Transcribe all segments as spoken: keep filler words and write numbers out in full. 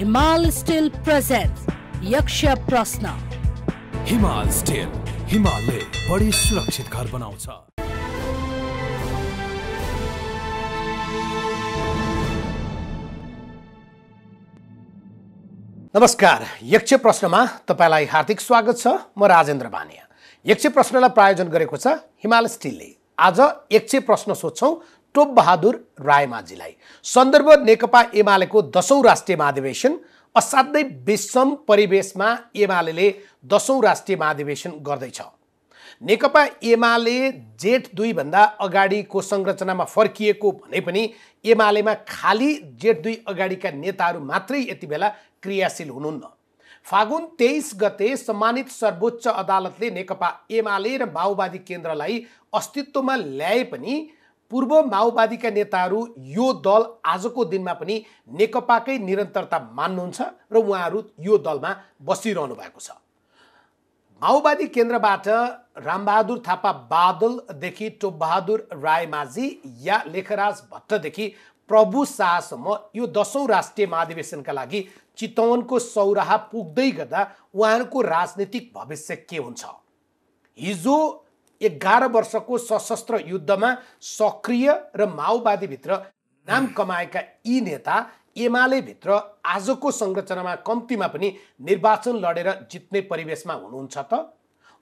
Himal Steel presents Yaksha Prasna. Himal Steel, Himalay, बड़ी सुरक्षित घर बनाउँछ। नमस्कार, यक्ष प्रश्नमा तपाईलाई हार्दिक स्वागत छ। म राजेन्द्र बानिया। यक्ष प्रश्नलाई प्रायोजन गरेको छ हिमाल स्टीलले। आज यक्ष प्रश्न सोध्छौं टोप बहादुर रायमाझीलाई। सन्दर्भ नेकपा एमालेको दशौं राष्ट्रिय महाधिवेशन। असाध्यै विषम परिवेशमा एमालेले दशौं राष्ट्रिय महाधिवेशन गर्दैछ। नेकपा एमाले जेठ दुई भन्दा अगाडिको संरचनामा फर्किएको भने पनि एमालेमा खाली जेठ दुई अगाडिका नेताहरू मात्रै यति बेला क्रियाशील हुनुहुन्न। फागुन तेइस गते सम्मानित सर्वोच्च अदालतले नेकपा एमाले र माओवादी केन्द्रलाई अस्तित्वमा ल्याए पनि पूर्व माओवादीका नेताहरू यो दल आजको दिनमा पनि नेकपाकै निरन्तरता मान्नुहुन्छ र उहाँहरू यो दलमा बसिरहनु भएको छ। माओवादी केन्द्रबाट रामबहादुर थापा बादलदेखि टोपबहादुर रायमाझी या लेखराज भट्टदेखि प्रभु शाहसम्म यो दशौं राष्ट्रिय महाधिवेशनका लागि चितवनको सौराहा पुग्दै गर्दा उहाँहरूको राजनीतिक भविष्य के हुन्छ? हिजो एघार वर्षको सशस्त्र युद्धमा सक्रिय र माओवादीभित्र नाम कमाएका यी नेता एमाले भित्र आजको संरचनामा कम्तीमा पनि निर्वाचन लडेर जित्ने परिवेशमा हुनुहुन्छ त?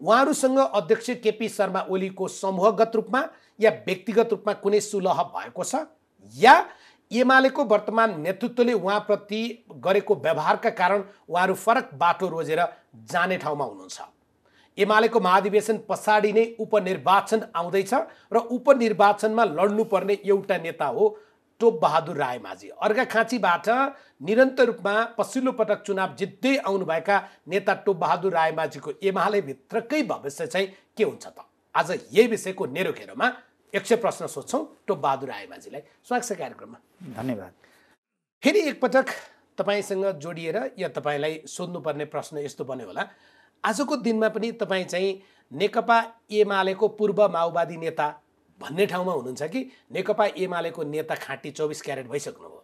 उहाँहरूसँग अध्यक्ष केपी शर्मा ओलीको समूहगत रूपमा या व्यक्तिगत रूपमा कुनै सुलह भएको छ या एमालेको वर्तमान नेतृत्वले उहाँप्रति गरेको व्यवहारका कारण उहाँहरू फरक बाटो रोजेर जाने ठाउँमा हुनुहुन्छ? एमालेको महाधिवेशन पछाडि नै उपनिर्वाचन आउँदैछ र उपनिर्वाचनमा लड्नुपर्ने एउटा नेता हो टोप बहादुर रायमाझी। अर्घाखाँचीबाट निरन्तर रूपमा पछिल्लो पटक चुनाव जित्दै आउनुभएका नेता टोप बहादुर रायमाझीको एमाले भित्रकै भविष्य चाहिँ के हुन्छ त? आज यही विषयको नेरो घेरोमा यक्ष प्रश्न सोध्छौँ टोप बहादुर रायमाझीलाई। स्वागत छ कार्यक्रममा। धन्यवाद। फेरि एकपटक तपाईँसँग जोडिएर या तपाईँलाई सोध्नुपर्ने प्रश्न यस्तो बन्यो होला, आजको दिनमा पनि तपाईँ चाहिँ नेकपा एमालेको पूर्व माओवादी नेता भन्ने ठाउँमा हुनुहुन्छ कि नेकपा एमालेको नेता खाँटी चौबिस क्यारेट भइसक्नुभयो?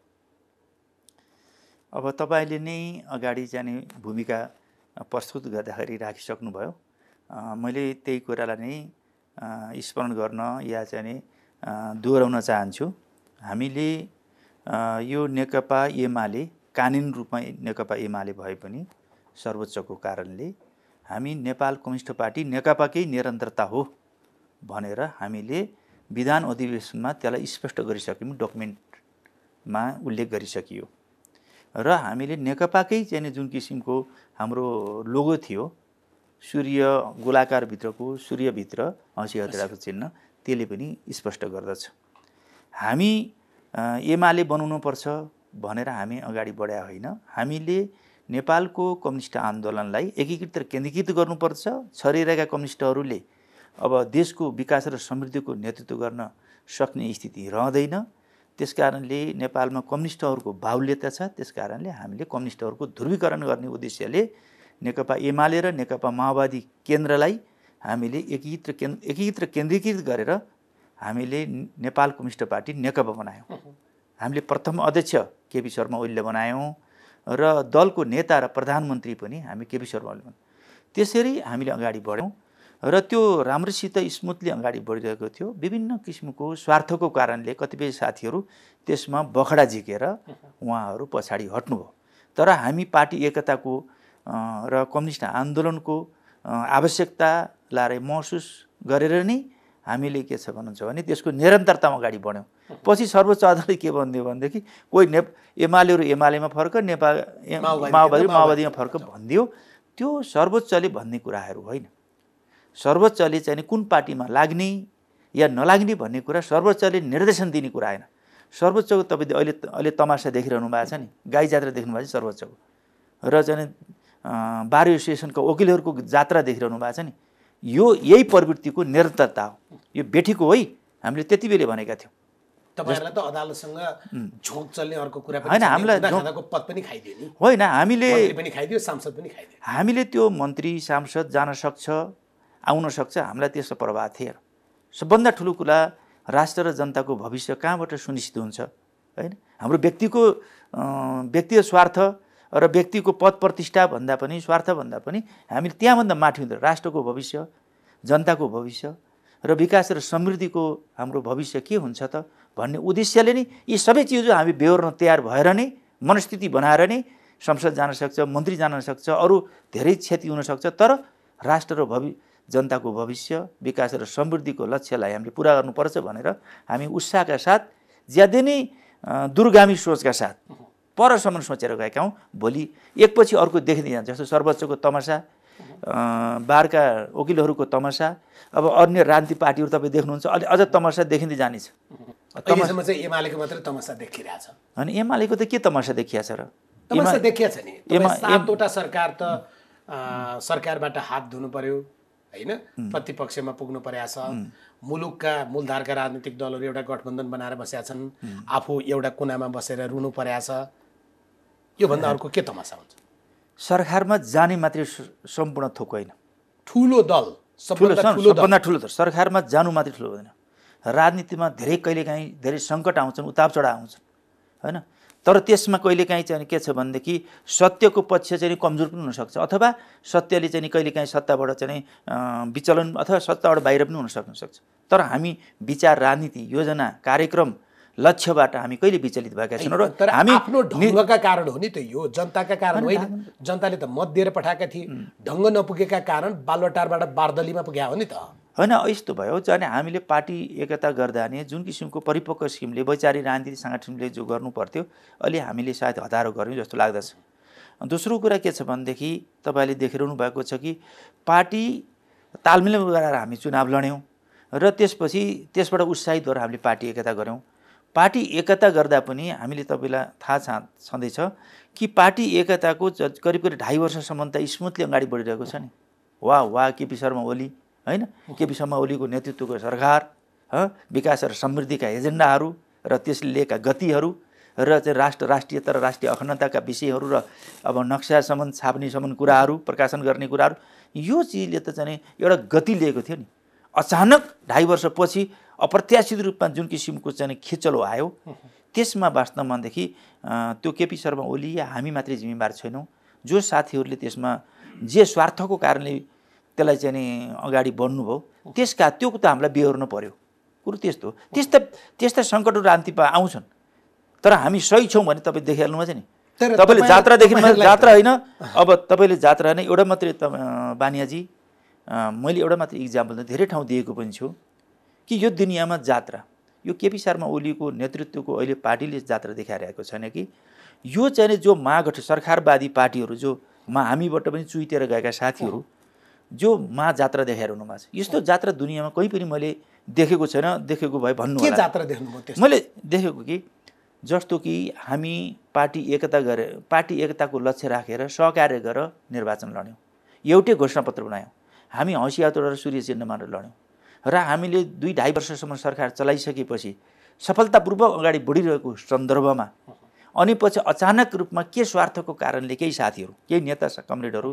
अब तपाईँले नै अगाडि जाने भूमिका प्रस्तुत गर्दाखेरि राखिसक्नुभयो। मैले त्यही कुरालाई नै स्मरण गर्न या चाहिँ दोहोऱ्याउन चाहन्छु। हामीले यो नेकपा एमाले कानुन रूपमा नेकपा एमाले भए पनि सर्वोच्चको कारणले हामी नेपाल कम्युनिस्ट पार्टी नेकपाकै निरन्तरता हो भनेर हामीले विधान अधिवेशनमा त्यसलाई स्पष्ट गरिसक्यौँ। डकुमेन्टमा उल्लेख गरिसकियो र हामीले नेकपाकै चाहिँ जुन किसिमको हाम्रो लोगो थियो, सूर्य गोलाकारभित्रको सूर्यभित्र हँसी हतियारको चिन्ह, त्यसले पनि स्पष्ट गर्दछ हामी एमाले बनाउनुपर्छ भनेर हामी अगाडि बढ्या होइन। हामीले नेपालको कम्युनिस्ट आन्दोलनलाई एकीकृत र केन्द्रीकृत गर्नुपर्छ। छरिएका कम्युनिस्टहरूले अब देशको विकास र समृद्धिको नेतृत्व गर्न सक्ने स्थिति रहँदैन। त्यसकारणले नेपालमा कम्युनिस्टहरूको बाहुल्यता छ। त्यसकारणले हामीले कम्युनिस्टहरूको ध्रुवीकरण गर्ने उद्देश्यले नेकपा एमाले र नेकपा माओवादी केन्द्रलाई हामीले एकीकृत केन्द्र एकीकृत र केन्द्रीकृत गरेर हामीले नेपाल कम्युनिस्ट पार्टी नेकपा बनायौँ। हामीले प्रथम अध्यक्ष केपी शर्मा ओलीले बनायौँ र दलको नेता र प्रधानमन्त्री पनि हामी केपी शर्मा ओली बनायौँ। त्यसरी हामीले अगाडि बढ्यौँ र त्यो राम्रोसित स्मुथली अगाडि बढिरहेको थियो। विभिन्न किसिमको स्वार्थको कारणले कतिपय साथीहरू त्यसमा बखडा झिकेर उहाँहरू पछाडि हट्नुभयो। तर हामी पार्टी एकताको र कम्युनिस्ट आन्दोलनको आवश्यकतालाई महसुस गरेर नै हामीले के छ भन्नुहुन्छ भने त्यसको निरन्तरतामा अगाडि बढ्यौँ। पछि सर्वोच्च अदालतले के भनिदियो भनेदेखि कोही नेप एमालेहरू एमालेमा फर्क, नेपाल माओवादी माओवादीमा फर्क भनिदियो। त्यो सर्वोच्चले भन्ने कुराहरू होइन। सर्वोच्चले चाहिँ कुन पार्टीमा लाग्ने या नलाग्ने भन्ने कुरा सर्वोच्चले निर्देशन दिने कुरा होइन। सर्वोच्चको तपाईँले अहिले अहिले तमासा देखिरहनु भएको छ नि, गाई जात्रा देख्नु भएको छ सर्वोच्चको, र चाहिँ बार एसोसिएसनको वकिलहरूको जात्रा देखिरहनु भएको छ नि। यो यही प्रवृत्तिको निरन्तरता हो। यो बेठीको है, हामीले त्यति बेला भनेका थियौँ। तपाईँहरूलाई त अदालतसँग झोक चल्ने अर्को कुरा पनि होइन, हामीलाई झोकको पद पनि खाइदियो नि होइन, हामीले पनि खाइदियो, सांसद पनि खाइदियो। हामीले त्यो मन्त्री सांसद जान सक्छ, आउन सक्छ, हामीलाई त्यस्तो प्रभाव थिएन। सबभन्दा ठुलो कुरा राष्ट्र र जनताको भविष्य कहाँबाट सुनिश्चित हुन्छ होइन? हाम्रो व्यक्तिको व्यक्तिगत स्वार्थ र व्यक्तिको पद प्रतिष्ठा भन्दा पनि स्वार्थ भन्दा पनि हामी त्यहाँ भन्दा माथि हुन्छ। राष्ट्रको भविष्य, जनताको भविष्य र विकास र समृद्धिको हाम्रो भविष्य के हुन्छ त भन्ने उद्देश्यले नै यी सबै चिज हामी बेहोर्न तयार भएर नै मनस्थिति बनाएर नै संसद जान सक्छ, मन्त्री जान सक्छ, अरू धेरै क्षति हुन सक्छ। तर राष्ट्र र भवि जनताको भविष्य, विकास र समृद्धिको लक्ष्यलाई हामीले पुरा गर्नुपर्छ भनेर हामी उत्साहका साथ, ज्यादै नै दूरगामी सोचका साथ परसम्म सोचेर गएका हौँ। भोलि एकपछि अर्को देखिँदै जान्छ। जस्तो सर्वोच्चको तमासा, बारका वकिलहरूको तमासा, अब अन्य राजनीतिक पार्टीहरू तपाईँ देख्नुहुन्छ अलि अझ तमासा देखिँदै जानेछ। तमासामा चाहिँ एमालेको मात्र तमासा देखिरहेको छ। अनि एमालेको त के तमासा देखिएको छ र? तमासा देखिएको छ नि। सातवटा सरकार त सरकारबाट हात धुनु पर्यो हैन, प्रतिपक्षमा पुग्नु परेको छ, मुलुकका मूलधारका राजनीतिक दलहरू एउटा गठबन्धन बनाएर बसेका छन्, आफू एउटा कुनामा बसेर रुनु परेको छ। यो भन्दा अर्को के तमासा हुन्छ? सरकारमा जाने मात्रै सम्पूर्ण थोक होइन। ठुलो दल, सबभन्दा ठुलो दल सरकारमा जानु मात्रै ठुलो हुँदैन। राजनीतिमा धेरै कहिलेकाहीँ धेरै सङ्कट आउँछन्, उतार चढाव आउँछन् होइन, तर त्यसमा कहिलेकाहीँ चाहिँ के छ भनेदेखि सत्यको पक्ष चाहिँ कमजोर पनि हुनसक्छ, अथवा सत्यले चाहिँ कहिलेकाहीँ सत्ताबाट चाहिँ विचलन अथवा सत्ताबाट बाहिर पनि हुन सक्नसक्छ। तर हामी विचार, राजनीति, योजना, कार्यक्रम, लक्ष्यबाट हामी कहिले विचलित भएका छैनौँ र हामी आफ्नो ढङ्गका कारण हो नि। त यो जनताका कारण होइन, जनताले त मत दिएर पठाएका थिए, ढङ्ग नपुगेका कारण बालुवाटारबाट बारदलीमा पुग्या हो नि त होइन। यस्तो भयो चाहिँ हामीले पार्टी एकता गर्दा नि जुन किसिमको परिपक्व किसिमले वैचारिक राजनीति सङ्गठनले जो गर्नु पर्थ्यो अलि हामीले सायद हतारो गऱ्यौँ जस्तो लाग्दछ। दोस्रो कुरा के छ भनेदेखि तपाईँले देखिरहनु भएको छ कि पार्टी तालमेल गराएर हामी चुनाव लड्यौँ र त्यसपछि त्यसबाट उत्साहित भएर हामीले पार्टी एकता गऱ्यौँ। पार्टी एकता गर्दा पनि हामीले तपाईँलाई थाहा छ छँदैछ कि पार्टी एकताको करिब करिब ढाई वर्षसम्म त स्मुथली अगाडि बढिरहेको छ नि। वाह वाह केपी शर्मा ओली हैन, केपी शर्मा ओलीको नेतृत्वको सरकार, विकास र समृद्धिका एजेन्डाहरू र त्यसले लिएका गतिहरू र चाहिँ राष्ट्र, राष्ट्रियता र राष्ट्रिय अखण्डताका विषयहरू र अब नक्सा सम्बन्ध, छाप्ने सम्बन्ध कुराहरू, प्रकाशन गर्ने कुराहरू, यो चिजले त चाहिँ एउटा गति लिएको थियो नि। अचानक ढाई वर्षपछि अप्रत्याशित रूपमा जुन किसिमको चाहिँ खिचलो आयो त्यसमा वास्तवमा देखि त्यो केपी शर्मा ओली या हामी मात्रै जिम्मेवार छैनौँ। जो साथीहरूले त्यसमा जे स्वार्थको कारणले त्यसलाई चाहिँ अगाडि बढ्नुभयो त्यसका त्यो त हामीलाई बेहोर्न पर्यो। कुरो त्यस्तो त्यस्ता त्यस्ता सङ्कटहरू रान्तिमा आउँछन्, तर हामी सही छौँ भने तपाईँ देखिहाल्नुभएको छ नि। तपाईँले जात्रा देखि जात्रा होइन, अब तपाईँले जात्रा होइन एउटा मात्रै बानियाजी, मैले एउटा मात्रै इक्जाम्पल धेरै ठाउँ दिएको पनि छु कि यो दुनियाँमा जात्रा, यो केपी शर्मा ओलीको नेतृत्वको अहिले पार्टीले जात्रा देखाइरहेको छैन कि यो चाहिँ जो महागठ सरकारवादी पार्टीहरू जो मा हामीबाट पनि चुइटेर गएका साथीहरू जो मा जात्रा देखाएर हुनुभएको छ। यस्तो जात्रा दुनियाँमा कहीँ पनि मैले देखेको छैन। देखेको भए भन्नु होला। के जात्रा देख्नुभयो? मैले देखेको कि जस्तो कि हामी पार्टी एकता गरे, पार्टी एकताको लक्ष्य राखेर सहकार्य गरेर निर्वाचन लड्यौँ, एउटै घोषणापत्र बनायौँ, हामी हँसिया तोडेर सूर्य चिन्ह मानेर लड्यौँ र हामीले दुई ढाई वर्षसम्म सरकार चलाइसकेपछि सफलतापूर्वक अगाडि बढिरहेको सन्दर्भमा अनि पछि अचानक रूपमा के स्वार्थको कारणले केही साथीहरू, केही नेता कमरेडहरू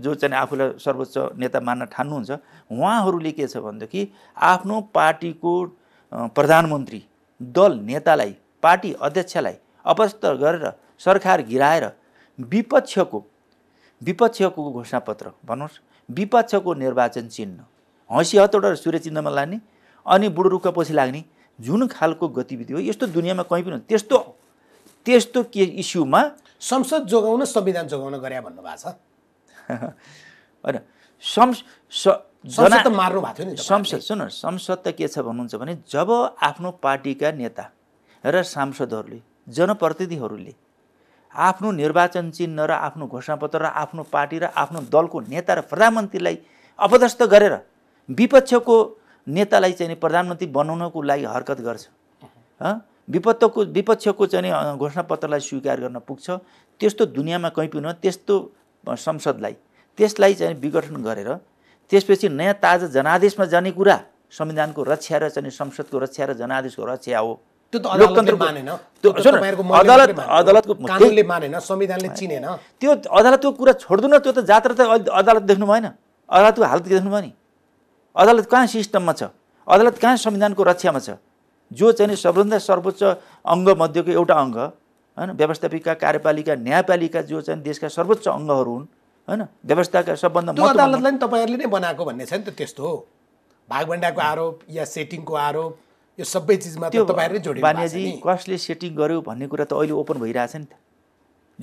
जो चाहिँ आफूलाई सर्वोच्च नेता मान्न ठान्नुहुन्छ उहाँहरूले के छ भनेदेखि आफ्नो पार्टीको प्रधानमन्त्री, दल नेतालाई, पार्टी अध्यक्षलाई अपस्त गरेर सरकार गिराएर विपक्षको विपक्षको घोषणापत्र भन्नुहोस्, विपक्षको निर्वाचन चिन्ह, हँसी हतौडा सूर्य चिन्हमा लाने अनि बुढो रुखका पछि लाग्ने जुन खालको गतिविधि हो यस्तो दुनियाँमा कहीँ पनि त्यस्तो त्यस्तो के इस्युमा संसद जोगाउन संविधान जोगाउन गरे भन्नुभएको छ होइन। संसद मार्नु भएको थियो नि संसद। सुन संसद त के छ भन्नुहुन्छ भने जब आफ्नो पार्टीका नेता र सांसदहरूले, जनप्रतिनिधिहरूले आफ्नो निर्वाचन चिन्ह र आफ्नो घोषणापत्र र आफ्नो पार्टी र आफ्नो दलको नेता र प्रधानमन्त्रीलाई अपदस्थ गरेर विपक्षको नेतालाई चाहिँ प्रधानमन्त्री बनाउनको लागि हरकत गर्छ, विपक्षको विपक्षको चाहिँ घोषणापत्रलाई स्वीकार गर्न पुग्छ, त्यस्तो दुनियाँमा कहीँ पनि हो। त्यस्तो संसदलाई त्यसलाई चाहिँ विघटन गरेर त्यसपछि नयाँ ताजा जनादेशमा जाने कुरा संविधानको रक्षा र चाहिँ संसदको रक्षा र जनादेशको रक्षा हो। त्यो त अदालतले मानेन, त्यो अदालत अदालतको कानुनले मानेन, संविधानले चिनेन। त्यो अदालतको कुरा छोड्नु न, त्यो त जात्रा त अदालत देख्नु भएन, अदालतको हालत देख्नु भयो नि। अदालत कहाँ सिस्टममा छ, अदालत कहाँ संविधानको रक्षामा छ, जो चाहिँ सबभन्दा सर्वोच्च अङ्गमध्येको एउटा अङ्ग हैन व्यवस्थापिका कार्यपालिका न्यायपालिका जो देश का सर्वोच्च अंगहरू हुन् हैन व्यवस्थाका सबभन्दा महत्त्वपूर्ण अदालतलाई तपाईहरुले नै बनाएको भन्ने छ नि त। त्यस्तो हो भागभण्डाको आरोप या सेटिङको आरोप यो सबै चीजमा त तपाईहरुले जोडिनु भएको छ नि। कसले सेटिङ गर्यो भन्ने कुरा त अहिले ओपन भइराछ नि त।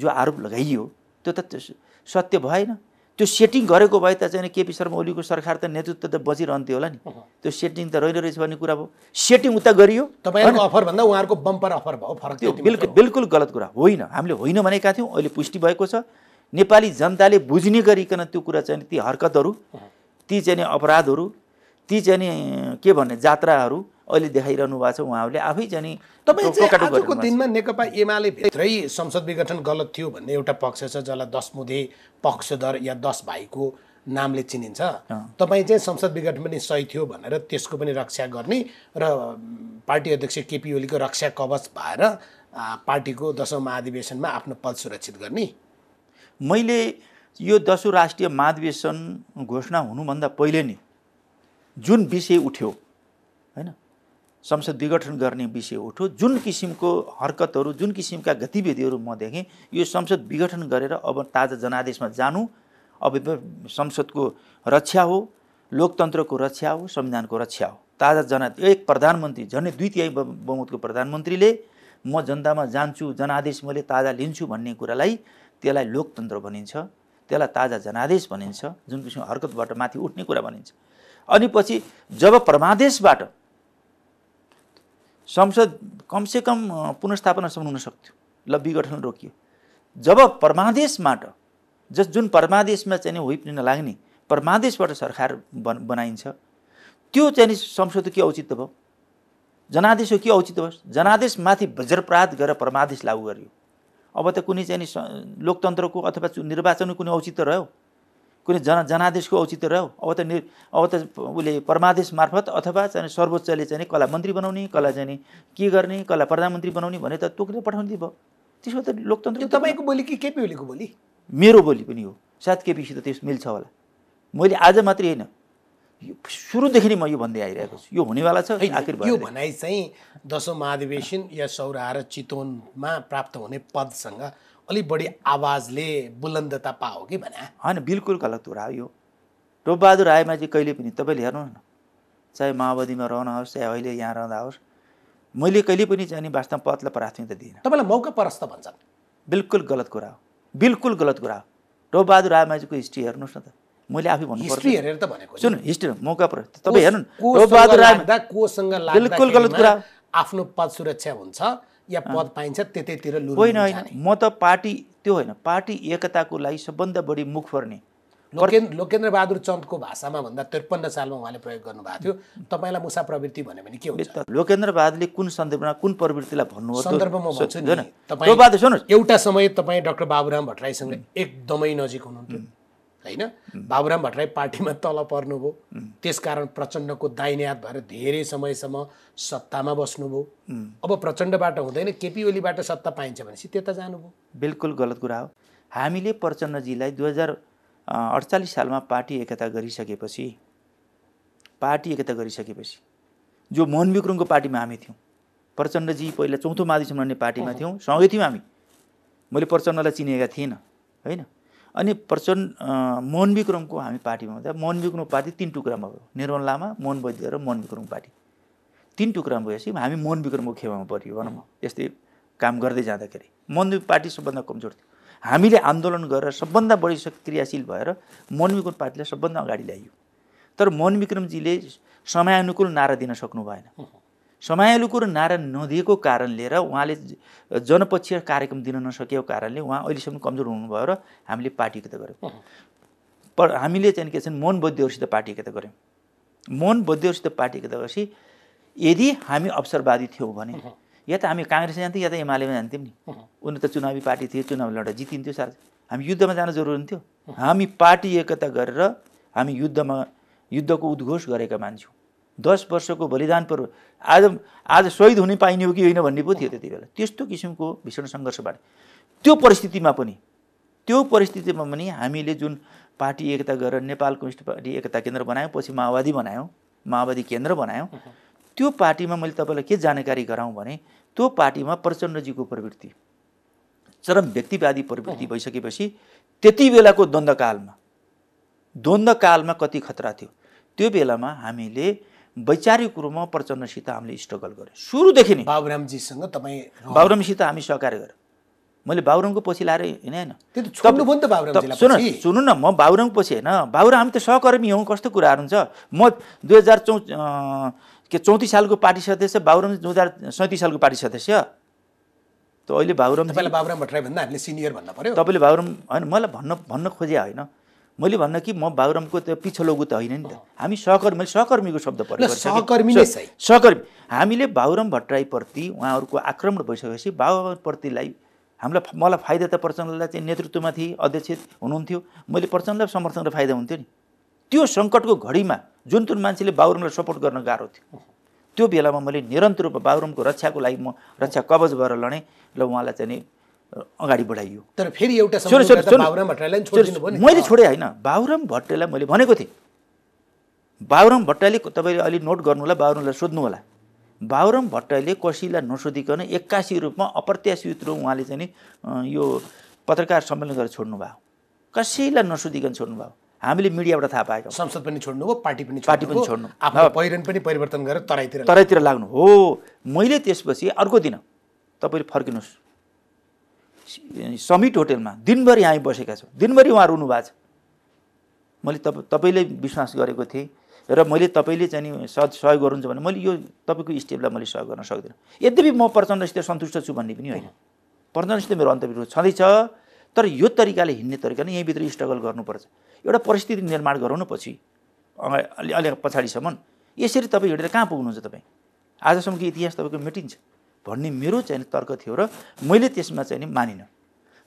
जो आरोप लगाइयो त्यो त सत्य भएन। त्यो सेटिङ गरेको भए त चाहिँ केपी शर्मा ओलीको सरकार त नेतृत्व त बचिरहन्थ्यो होला नि। त्यो सेटिङ त रहिरहेको रहेछ भन्ने कुरा भयो। सेटिङ उता गरियो तपाईहरुको अफर भन्दा उहाँहरुको बम्पर अफर भयो फरक त्यो बिल्कुल बिल्कुल गलत कुरा होइन। हामीले होइन भनेका थियौं अहिले पुष्टि भएको छ। नेपाली जनताले बुझ्ने गरिकन त्यो कुरा चाहिँ ती हरकतहरु ती चाहिँ अपराधहरु ती चाहिँ के भन्ने यात्राहरु अहिले देखाइरहनु भएको छ। उहाँहरूले आफै चाहिँ आजको दिनमा नेकपा एमाले भित्रै संसद विघटन गलत थियो भन्ने एउटा पक्ष छ जसलाई दस मुधे पक्षधर या दस भाइको नामले चिनिन्छ। तपाईँ चाहिँ संसद विघटन पनि सही थियो भनेर त्यसको पनि रक्षा गर्ने र पार्टी अध्यक्ष केपी ओलीको रक्षा कवच भएर पार्टीको दसौँ महाधिवेशनमा आफ्नो पद सुरक्षित गर्ने। मैले यो दसौँ राष्ट्रिय महाधिवेशन घोषणा हुनुभन्दा पहिले नै जुन विषय उठ्यो हैन संसद विघटन गर्ने विषय उठ्यो जुन किसिमको हरकतहरू जुन किसिमका गतिविधिहरू म देखेँ यो संसद विघटन गरेर अब ताजा जनादेशमा जानु अब संसदको रक्षा हो लोकतन्त्रको रक्षा हो संविधानको रक्षा हो। ताजा जनादेश एक प्रधानमन्त्री झन् दुई तिहाई बहुमतको प्रधानमन्त्रीले म जनतामा जान्छु जनादेश मैले ताजा लिन्छु भन्ने कुरालाई त्यसलाई लोकतन्त्र भनिन्छ त्यसलाई ताजा जनादेश भनिन्छ जुन किसिमको हरकतबाट माथि उठ्ने कुरा भनिन्छ। अनि पछि जब परमादेशबाट संसद कम से कम पुनर्स्थापनासम्म हुन सक्थ्यो ल विघटन रोकियो। जब परमादेशबाट जस जुन परमादेशमा चाहिँ होइप नलाग्ने परमादेशबाट सरकार बन बनाइन्छ त्यो चाहिँ संसद के औचित्य भयो जनादेश हो के औचित्य भयो। जनादेशमाथि वज्रपात गरेर परमादेश लागू गरियो अब त कुनै चाहिँ लोकतन्त्रको अथवा निर्वाचनको कुनै औचित्य रह्यो कुनै जना जनादेशको औचित्य रह्यो। अब त नि अब त उसले परमादेश मार्फत अथवा चाहिँ सर्वोच्चले चाहिँ कला मन्त्री बनाउने कला चाहिँ के गर्ने कला प्रधानमन्त्री बनाउने भने त तोकेर पठाउने भयो। त्यसो त लोकतन्त्र तपाईँको बोली कि केपी ओलीको बोली मेरो बोली पनि हो सायद केपीसित त्यस मिल्छ होला। मैले आज मात्रै होइन सुरुदेखि नै म यो भन्दै आइरहेको छु यो हुनेवाला छ। आखिर यो भनाइ चाहिँ दसौँ महाधिवेशन या सौराहा र चितवनमा प्राप्त हुने पदसँग अलिक बढी आवाजले बुलन्दता पाओ कि भने हैन बिल्कुल गलत कुरा हो यो। रूपबहादुर रायमाझी कहिले पनि तपाईँले हेर्नु न चाहे माओवादीमा रहन होस् चाहे अहिले यहाँ रहँदा होस् मैले कहिले पनि चाहिँ वास्तव पदलाई प्राथमिकता दिइनँ। तपाईँलाई मौका परस्त भन्छन् बिल्कुल गलत कुरा हो बिल्कुल गलत कुरा हो। रूपबहादुर रायमाझीको हिस्ट्री हेर्नुहोस् न त मैले आफै भन्नु पर्छ हिस्ट्री हेरेर त भनेको सुन हिस्ट्री मौका परस्त तपाईँ हेर्नु रूपबहादुर रायमाझी कोसँग लाग्दा बिल्कुल गलत कुरा आफ्नो पद सुरक्षा हुन्छ या पद पाइन्छ त्यतैतिर लुरुन होइन होइन म त पार्टी त्यो होइन पार्टी एकताको लागि सबभन्दा बढी मुख फर्ने लोकेन्द्र बहादुर चन्दको भाषामा भन्दा त्रिपन्न सालमा उहाँले प्रयोग गर्नुभएको थियो तपाईँलाई मुसा प्रवृत्ति भन्यो भने के हुन्छ। लोकेन्द्र बहादुरले कुन सन्दर्भमा कुन प्रवृत्तिलाई भन्नु सन्दर्भमा भन्छु नि तपाईँ सुन्नुहोस् एउटा समय तपाईँ डाक्टर बाबुराम भट्टराईसँग एकदमै नजिक हुनुहुन्थ्यो हैन बाबुराम भट्टराई पार्टीमा तल पर्नुभयो त्यसकारण प्रचण्डको दाहिने हात भएर धेरै समयसम्म सत्तामा बस्नुभयो। अब प्रचण्डबाट हुँदैन केपी ओलीबाट सत्ता पाइन्छ भनेपछि त्यता जानुभयो बिल्कुल गलत कुरा हो। हामीले प्रचण्डजीलाई दुई हजार अडचालिस सालमा पार्टी एकता गरिसकेपछि पार्टी एकता गरिसकेपछि जो मोहन विक्रमको पार्टीमा हामी थियौँ प्रचण्डजी पहिला चौथो महाधिवेशन भन्ने पार्टीमा थियौँ सँगै थियौँ हामी। मैले प्रचण्डलाई चिनेका थिइनँ होइन अनि प्रचण्ड मोहन विक्रमको हामी पार्टीमा हुँदा मोहन विक्रम पार्टी तीन टुक्रामा भयो निर्मल लामा मोहन वैद्य र मोहन विक्रम पार्टी तीन टुक्रामा भएपछि हामी मोहन विक्रमको खेवामा पऱ्यो भनौँ न। यस्तै काम गर्दै जाँदाखेरि मोहन पार्टी सबभन्दा कमजोर थियो हामीले आन्दोलन गरेर सबभन्दा बढी सक्रियशील भएर मोहन विक्रम पार्टीलाई सबभन्दा अगाडि ल्यायो। तर मोहन विक्रमजीले समयानुकूल नारा दिन सक्नु भएन समयानुकूल नारा नदिएको कारणले र उहाँले जनपक्षीय कार्यक्रम दिन नसकेको कारणले उहाँ अहिलेसम्म कमजोर हुनुभयो र हामीले पार्टी एकता गऱ्यौँ। पर हामीले चाहिँ के छन् मोहन बौद्धहरूसित पार्टी एकता गऱ्यौँ मोहन बौद्धहरूसित पार्टी एकता गरेपछि यदि हामी अवसरवादी थियौँ भने या त हामी काङ्ग्रेस जान्थ्यौँ या त एमालेमा जान्थ्यौँ नि। उनी त चुनावी पार्टी थिए चुनाव लडेर जितिन्थ्यो सायद हामी युद्धमा जान जरुरी हुन्थ्यो। हामी पार्टी एकता गरेर हामी युद्धमा युद्धको उद्घोष गरेका मान्छौँ दस वर्षको बलिदान पर आज आज शहीद हुने पाइने हो कि होइन भन्ने पो थियो त्यति बेला। त्यस्तो किसिमको भीषण सङ्घर्षबाट त्यो परिस्थितिमा पनि त्यो परिस्थितिमा पनि हामीले जुन पार्टी एकता गरेर नेपाल कम्युनिस्ट पार्टी एकता केन्द्र बनायौँ पछि माओवादी बनायौँ माओवादी केन्द्र बनायौँ त्यो पार्टीमा मैले तपाईँलाई के जानकारी गराउँ भने त्यो पार्टीमा प्रचण्डजीको प्रवृत्ति चरम व्यक्तिवादी प्रवृत्ति भइसकेपछि त्यति बेलाको द्वन्द्वकालमा द्वन्द्वकालमा कति खतरा थियो। त्यो बेलामा हामीले वैचारिक रूपमा प्रचण्डसित हामीले स्ट्रगल गरे सुरुदेखि नै। बाबुरामजीसँग तपाईं बाबुरामसित हामी सहकार्य गरे। मैले बाबुरामको पछि लाएर हैन सुन्नु न म बाबुरामको पछि हैन बाबुराम हामी त सहकर्मी हौं। कस्तो कुराहरु हुन्छ म दुई हजार चौ के चौंतीस साल को पार्टी सदस्य बाबुराम दुई हजार सैंतीस साल को पार्टी सदस्य तो अहिले बाबुराम बाबुराम भट्टराई भन्दा हामीले सिनियर भन्न पर्यो। तपाईले बाबुराम हैन मलाई भन्न भन्न खोजे हैन मैले भन्न कि म बाबुरामको त्यो पिछलोगु त हैन नि त हामी सहकर्मी मैले सहकर्मीको शब्द प्रयोग गर्छु। सहकर्मी नै सही सहकर्मी हामीले बाबुराम भट्टराई प्रति उहाँहरुको आक्रमण भइसकेपछि बाबुराम प्रतिलाई हामीलाई मलाई फाइदा त प्रचण्डलाई चाहिँ नेतृत्वमाथि अध्यक्ष हुनुहुन्थ्यो मैले प्रचण्डलाई समर्थन र फाइदा हुन्थ्यो नि। त्यो संकटको घडीमा जुन जुन मान्छेले बाबुरामलाई सपोर्ट गर्न गाह्रो थियो त्यो बेलामा मैले निरन्तर रूपमा बाबुरामको रक्षाको लागि म रक्षा कवच भएर लडेँ र उहाँलाई चाहिँ नि अगाडि बढाइयो। तर फेरि एउटा बाबुराम भट्टराईलाई छोडिदिनु भयो नि मैले छोडे हैन बाबुराम भट्टराईलाई मैले भनेको थिएँ। बाबुराम भट्टराईले तपाईले अलि नोट गर्नु होला बाबुरामलाई सोध्नु होला बाबुराम भट्टराईले कसैलाई नसोधिकन एक्कासी रूपमा अप्रत्याशित रूप उहाँले चाहिँ नि यो पत्रकार सम्मेलन गरेर छोड्नु भयो कसैलाई नसोधिकन छोड्नु भयो। हामीले मिडियाबाट थाहा पाएका संसद पनि छोड्नु हो पार्टी पनि पार्टी पनि छोड्नु आफ्नो पहिरन पनि परिवर्तन गरेर तराईतिर तराईतिर लाग्नु हो। मैले त्यसपछि अर्को दिन तपाईले फर्किनुहोस् समिट होटलमा दिनभरि हामी बसेका छौँ दिनभरि उहाँ रुनु भएको छ। मैले तप तपाईले विश्वास गरेको थिएँ र मैले तपाईले चाहिँ सहयोग गर्नुहुन्छ भने मैले यो तपाईको स्टेपलाई मैले सहयोग गर्न सक्दिनँ। यद्यपि म प्रचण्डसित सन्तुष्ट छु भन्ने पनि होइन प्रचण्डसित मेरो अन्तर्विरोध छँदैछ तर यो तरिकाले हिँड्ने तरिका नै यहीँभित्र स्ट्रगल गर्नुपर्छ। एउटा परिस्थिति निर्माण गरौँ न पछि अलि अलि पछाडिसम्म यसरी तपाईँ हिँडेर कहाँ पुग्नुहुन्छ तपाईँ आजसम्मको इतिहास तपाईँको मेटिन्छ भन्ने मेरो चाहिँ तर्क थियो र मैले त्यसमा चाहिँ नि मानिनँ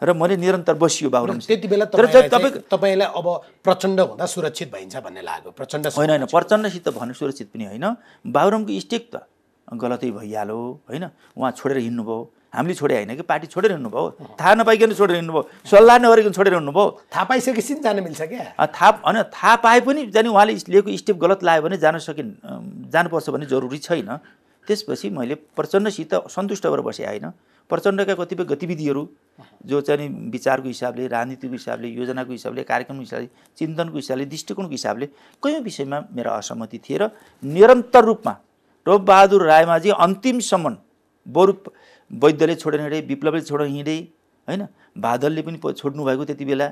र मैले निरन्तर बसियो बाबुराम। त्यति बेला तपाईँलाई अब प्रचण्ड हुँदा सुरक्षित भइन्छ भन्ने लाग्यो प्रचण्ड होइन होइन प्रचण्डसित भन्नु सुरक्षित पनि होइन बाबुरामको स्टेप त गलतै भइहाल्यो होइन उहाँ छोडेर हिँड्नुभयो हामीले छोडे हैन कि पार्टी छोडेर हिँड्नुभयो थाहा नपाइकन छोडेर हिँड्नुभयो सल्लाह नगरिकन छोडेर हिँड्नुभयो थाहा पाइसकेपछि नि जान मिल्छ क्या थाहा होइन थाहा पाए पनि जाने उहाँले लिएको स्टेप गलत लाग्यो भने जान सकिन् जानुपर्छ भन्ने जरुरी छैन। त्यसपछि मैले प्रचण्डसित सन्तुष्ट भएर बसे हैन प्रचण्डका कतिपय गतिविधिहरू जो चाहिँ विचारको हिसाबले राजनीतिको हिसाबले योजनाको हिसाबले कार्यक्रमको हिसाबले चिन्तनको हिसाबले दृष्टिकोणको हिसाबले कयौँ विषयमा मेरो असहमति थिए र निरन्तर रूपमा टोपबहादुर रायमाझी अन्तिमसम्म बरु वैद्यले छोडेर हिँडे विप्लवले छोडेर हिँडे हैन बादलले पनि छोड्नु भएको त्यति बेला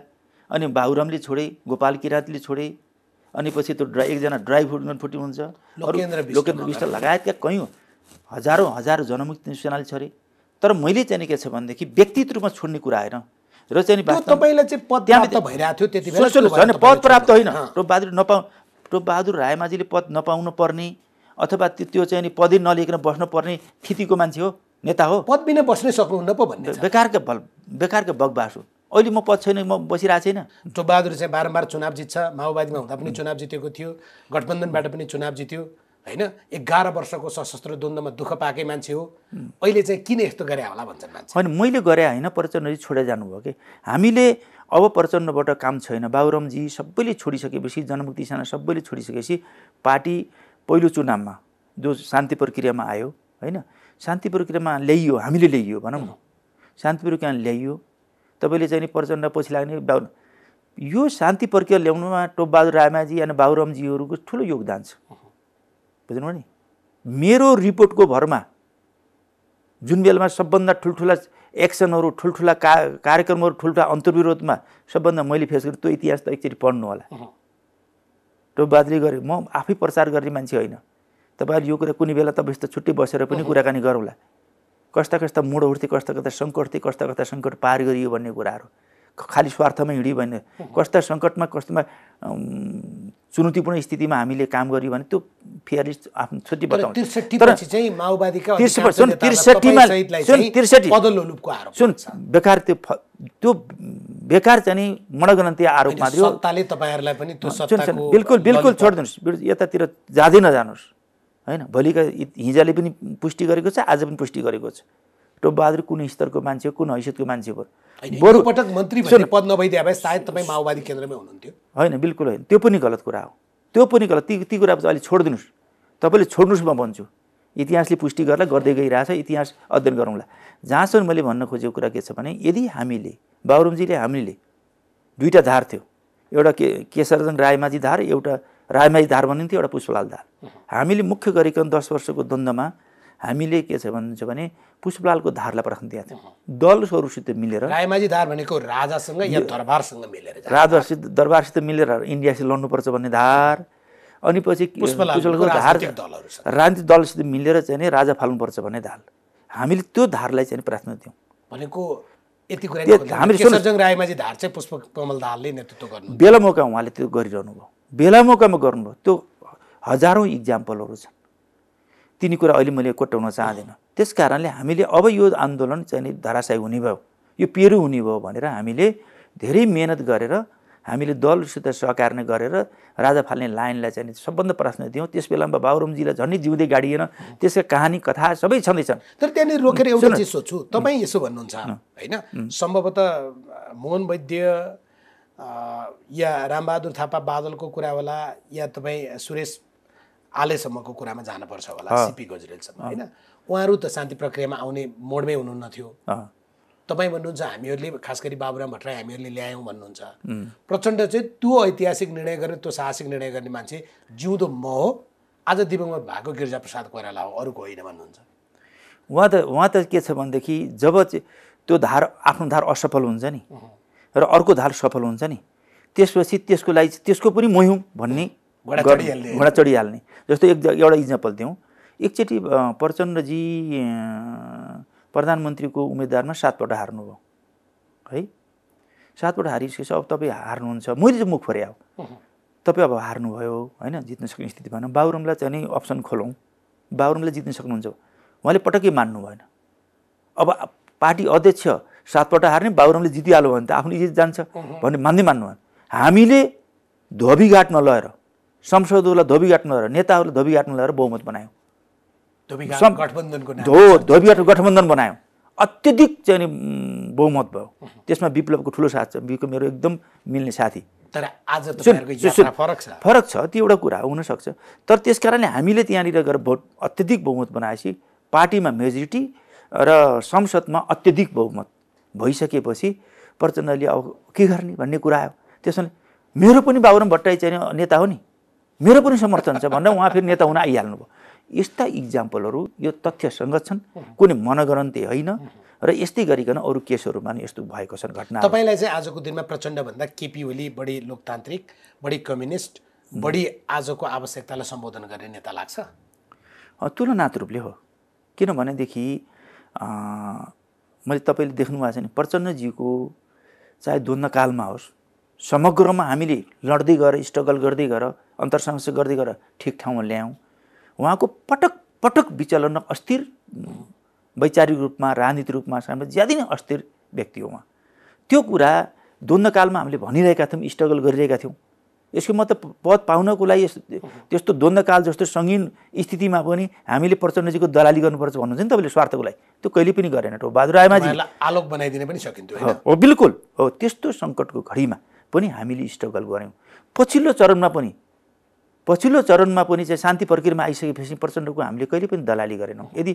अनि बाबुरामले छोडे गोपाल किराँतले छोडे अनि पछि त्यो ड्राई एकजना ड्राई फुट फुटी हुन्छ लोकेन्द्र विष्ट लगायतका कयौँ हजारौँ हजारौँ जनमुक्ति सेनाले छोडे। तर मैले चाहिँ के छ भनेदेखि व्यक्तित्व रूपमा छोड्ने कुरा आएन र चाहिँ पद प्राप्त होइन टोपबहादुर नपाउ टोपबहादुर रायमाझीले पद नपाउनु पर्ने अथवा त्यो चाहिँ नि पदै नलिकन बस्नुपर्ने स्थितिको मान्छे हो नेता हो पद बिना बस्नै सक्नुहुन्न पो भन्ने बेकारको बेकारको बकवास हो। अहिले म पद छैन म बसिरहेको छैन। टोपबहादुर चाहिँ बारम्बार चुनाव जित्छ माओवादीमा हुँदा पनि चुनाव जितेको थियो गठबन्धनबाट पनि चुनाव जित्यो हैन एघार वर्षको सशस्त्र द्वन्द्वमा दुःख पाएकै मान्छे हो अहिले चाहिँ किन यस्तो गरे होला भन्छन् मान्छे होइन मैले गरे हैन प्रचण्डले छोडेर जानुभयो कि हामीले अब प्रचण्डबाट काम छैन बाबुरामजी सबैले छोडिसकेपछि जनमुक्ति सेना सबैले छोडिसकेपछि पार्टी पहिलो चुनावमा जो शान्ति प्रक्रियामा आयो हैन शान्ति प्रक्रियामा ल्याइयो हामीले ल्याइयो भनौँ न शान्ति प्रक्रियामा ल्याइयो तपाईले चाहिँ नि प्रचण्ड पछि लाग्ने बाबु यो शान्ति प्रक्रिया ल्याउनुमा टोपबहादुर रायमाझी अनि बाबुरामजीहरुको ठूलो योगदान छ बुझ्नुभयो नि। मेरो रिपोर्टको भरमा जुन बेलामा सबभन्दा ठुल्ठुला एक्सनहरु ठुल्ठुला कार्यक्रमहरु ठुल्ठुला अन्तर्विरोधमा सबभन्दा मैले फेस गरेँ त्यो इतिहास त एकचोटी पढ्नु होला। टोपबहादुरले गरे म आफै प्रचार गर्ने मान्छे होइन तपाईहरु यो कुरा कुनै बेला तपाईँ त छुट्टी बसेर पनि कुराकानी गरौँला कस्ता कस्ता मोडहरू थिए कस्ता कस्ता सङ्कट थिए कस्ता कस्ता सङ्कट पार गरियो भन्ने कुराहरू खाली स्वार्थमै हिँड्यो भने कस्ता सङ्कटमा कस्तामा चुनौतीपूर्ण स्थितिमा हामीले काम गरियो भने त्यो फेरि आफ्नो छुट्टी बताउँछ। सुन बेकार त्यो त्यो बेकार चाहिँ मनगणन्तीय आरोप मात्रै हो बिल्कुल बिल्कुल छोडिदिनुहोस् यतातिर जाँदै नजानुहोस् हैन भोलिका हिजोले पनि पुष्टि गरेको छ आज पनि पुष्टि गरेको छ टोपबहादुर कुन स्तरको मान्छे हो कुन हैसियतको मान्छे हो बरु पटक मन्त्री भन्ने पद नभइदिए भए सायद तपाईं माओवादी केन्द्रमै हुनुहुन्थ्यो हैन बिल्कुल हैन त्यो पनि गलत कुरा हो त्यो पनि गलत ती ती कुरा अलिक छोडिदिनुस् तपाईले छोड्नुस् म भन्छु इतिहासले पुष्टि गर्ला गर्दै गइराछ, इतिहास अध्ययन गरौँला। जहाँसम्म मैले भन्न खोजेको कुरा के छ भने यदि हामीले बाबुरामजीले हामीले दुईटा धार थियो, एउटा के केशरजङ रायमाझी धार, एउटा रायमाझी धार भनिन्थ्यो, एउटा पुष्पलाल धार। हामीले मुख्य गरिकन दस वर्षको द्वन्द्वमा हामीले के छ भन्नुहुन्छ भने पुष्पलालको धारलाई प्राथमिकता दिएको थियौँ। दल स्वरूपसित मिलेर रायमाझी धार भनेको राजासँग या दरबारसँग मिलेर, राजासित दरबारसित मिलेर इन्डियासित लड्नुपर्छ भन्ने धार, अनि पछि पुष्पलालको धार राजनीतिक दलसित मिलेर चाहिँ राजा फाल्नुपर्छ भन्ने धार, हामीले त्यो धारलाई चाहिँ प्राथमिकता दियौँ। भनेको यति कुरा केशरजङ रायमाझी धार चाहिँ पुष्पकमल दाहालले नेतृत्व गर्नु, बेला मौका उहाँले त्यो गरिरहनु भयो, बेला मौकामा गर्नुभयो। त्यो हजारौँ इक्जाम्पलहरू छन्, तिनी कुरा अहिले मैले कोट्याउन चाहदिनँ। त्यस कारणले हामीले अब यो आन्दोलन चाहिँ धराशायी हुने भयो, यो पेरु हुने भयो भनेर हामीले धेरै मेहनत गरेर हामीले दलसित सहकार्य गरेर राजा फाल्ने लाइनलाई चाहिँ सबभन्दा प्राथमिकता दियौँ। त्यस बेलामा बाबुरामजीलाई झन्डै जिउँदै गाडिएन, त्यसका कहानी कथा सबै छँदै छन्। तर त्यहाँनिर रोकेर एउटा चिज सोध्छु, तपाईँ यसो भन्नुहुन्छ होइन, सम्भवतः मोहन वैद्य या रामबहादुर थापा बादलको कुरा होला या तपाईँ सुरेश आलेसम्मको कुरामा जानुपर्छ होला, सिपी गजरेलसम्म होइन, उहाँहरू त शान्ति प्रक्रियामा आउने मोडमै हुनुहुन्न थियो। तपाईँ भन्नुहुन्छ हामीहरूले खास गरी बाबुराम भट्टराई हामीहरूले ल्यायौँ भन्नुहुन्छ, प्रचण्ड चाहिँ त्यो ऐतिहासिक निर्णय गर्ने, त्यो साहसिक निर्णय गर्ने मान्छे जिउँदो म हो, आज दिवंगत भएको गिरिजाप्रसाद कोइराला हो, अरूको होइन भन्नुहुन्छ। उहाँ त उहाँ त के छ भनेदेखि जब त्यो धार आफ्नो धार असफल हुन्छ नि र अर्को धार सफल हुन्छ नि, त्यसपछि त्यसको लागि त्यसको पनि म हुँ भन्ने घोडा चढिहाल्ने। जस्तो एक एउटा इक्जाम्पल दिउँ, एकचोटि प्रचण्डजी प्रधानमन्त्रीको उम्मेदवारमा सातपल्ट हार्नुभयो है, सातपल्ट हारिसकेपछि अब तपाईँ हार्नुहुन्छ, मैले मुख फर्यायो तपाईँ अब हार्नुभयो होइन, जित्न सक्ने स्थिति भएन, बाबुरामलाई चाहिँ अप्सन खोलौँ, बाबुरामलाई जित्न सक्नुहुन्छ, उहाँले पटक्कै मान्नु भएन। अब पार्टी अध्यक्ष सातपल्ट हार्ने, बाबुरामले जितिहाल्यो भने त आफ्नो इज्जत जान्छ भन्ने मान्दै मान्नु भएन। हामीले धोबीघाट नलएर, संसदहरूलाई धोबीघाट नलएर, नेताहरूलाई धोबीघाट नलएर बहुमत बनायौँ, धोबीघाट गठबन्धन बनायौँ, अत्यधिक चाहिँ बहुमत भयो। त्यसमा विप्लवको ठुलो साथ छ, विप्लव मेरो एकदम मिल्ने साथी। तर आज फरक छ, फरक छ, त्यो एउटा कुरा हुनसक्छ। तर त्यस कारणले हामीले त्यहाँनिर गएर भोट अत्यधिक बहुमत बनाएपछि पार्टीमा मेजोरिटी र संसदमा अत्यधिक बहुमत भइसकेपछि प्रचण्डले अब के गर्ने भन्ने कुरा आयो। त्यसमा मेरो पनि बाबुराम भट्टराई चाहिँ नेता हो नि, मेरो पनि समर्थन छ भनेर उहाँ फेरि नेता हुन आइहाल्नु भयो। यस्ता इक्जाम्पलहरू यो तथ्यसँग छन्, कुनै मनगणन्ते होइन र यस्तै गरिकन अरू केसहरूमा नि यस्तो भएको छन् घटना। तपाईँलाई चाहिँ आजको दिनमा प्रचण्डभन्दा केपी ओली बढी लोकतान्त्रिक, बढी कम्युनिस्ट, बढी आजको आवश्यकतालाई सम्बोधन गर्ने नेता लाग्छ? तुलनात्मक रूपले हो, किनभनेदेखि मैले तपाईँले देख्नुभएको छ नि प्रचण्डजीको चाहे द्वन्द्वकालमा होस्, समग्रमा हामीले लड्दै गएर स्ट्रगल गर्दै गएर अन्तरसमस्या गर्दै गएर ठिक ठाउँमा ल्यायौँ। उहाँको पटक पटक विचलन अस्थिर, वैचारिक रूपमा राजनीतिक रूपमा ज्यादै नै अस्थिर व्यक्ति हो उहाँ। त्यो कुरा द्वन्द्वकालमा हामीले भनिरहेका थियौँ, स्ट्रगल गरिरहेका थियौँ। यसको मतलब पद पाउनको लागि त्यस्तो द्वन्द्वकाल जस्तो सङ्गीन स्थितिमा पनि हामीले प्रचण्डजीको दलाली गर्नुपर्छ भन्नुहुन्छ नि तपाईँले, स्वार्थको लागि त्यो कहिले पनि गरेन। हो बहादुर रायमाझी आलोक बनाइदिन पनि सकिन्थ्यो, हो बिल्कुल हो। त्यस्तो सङ्कटको घडीमा पनि हामीले स्ट्रगल गऱ्यौँ। पछिल्लो चरणमा पनि पछिल्लो चरणमा पनि चाहिँ शान्ति प्रक्रियामा आइसकेपछि प्रचण्डको हामीले कहिले पनि दलाली गरेनौँ। यदि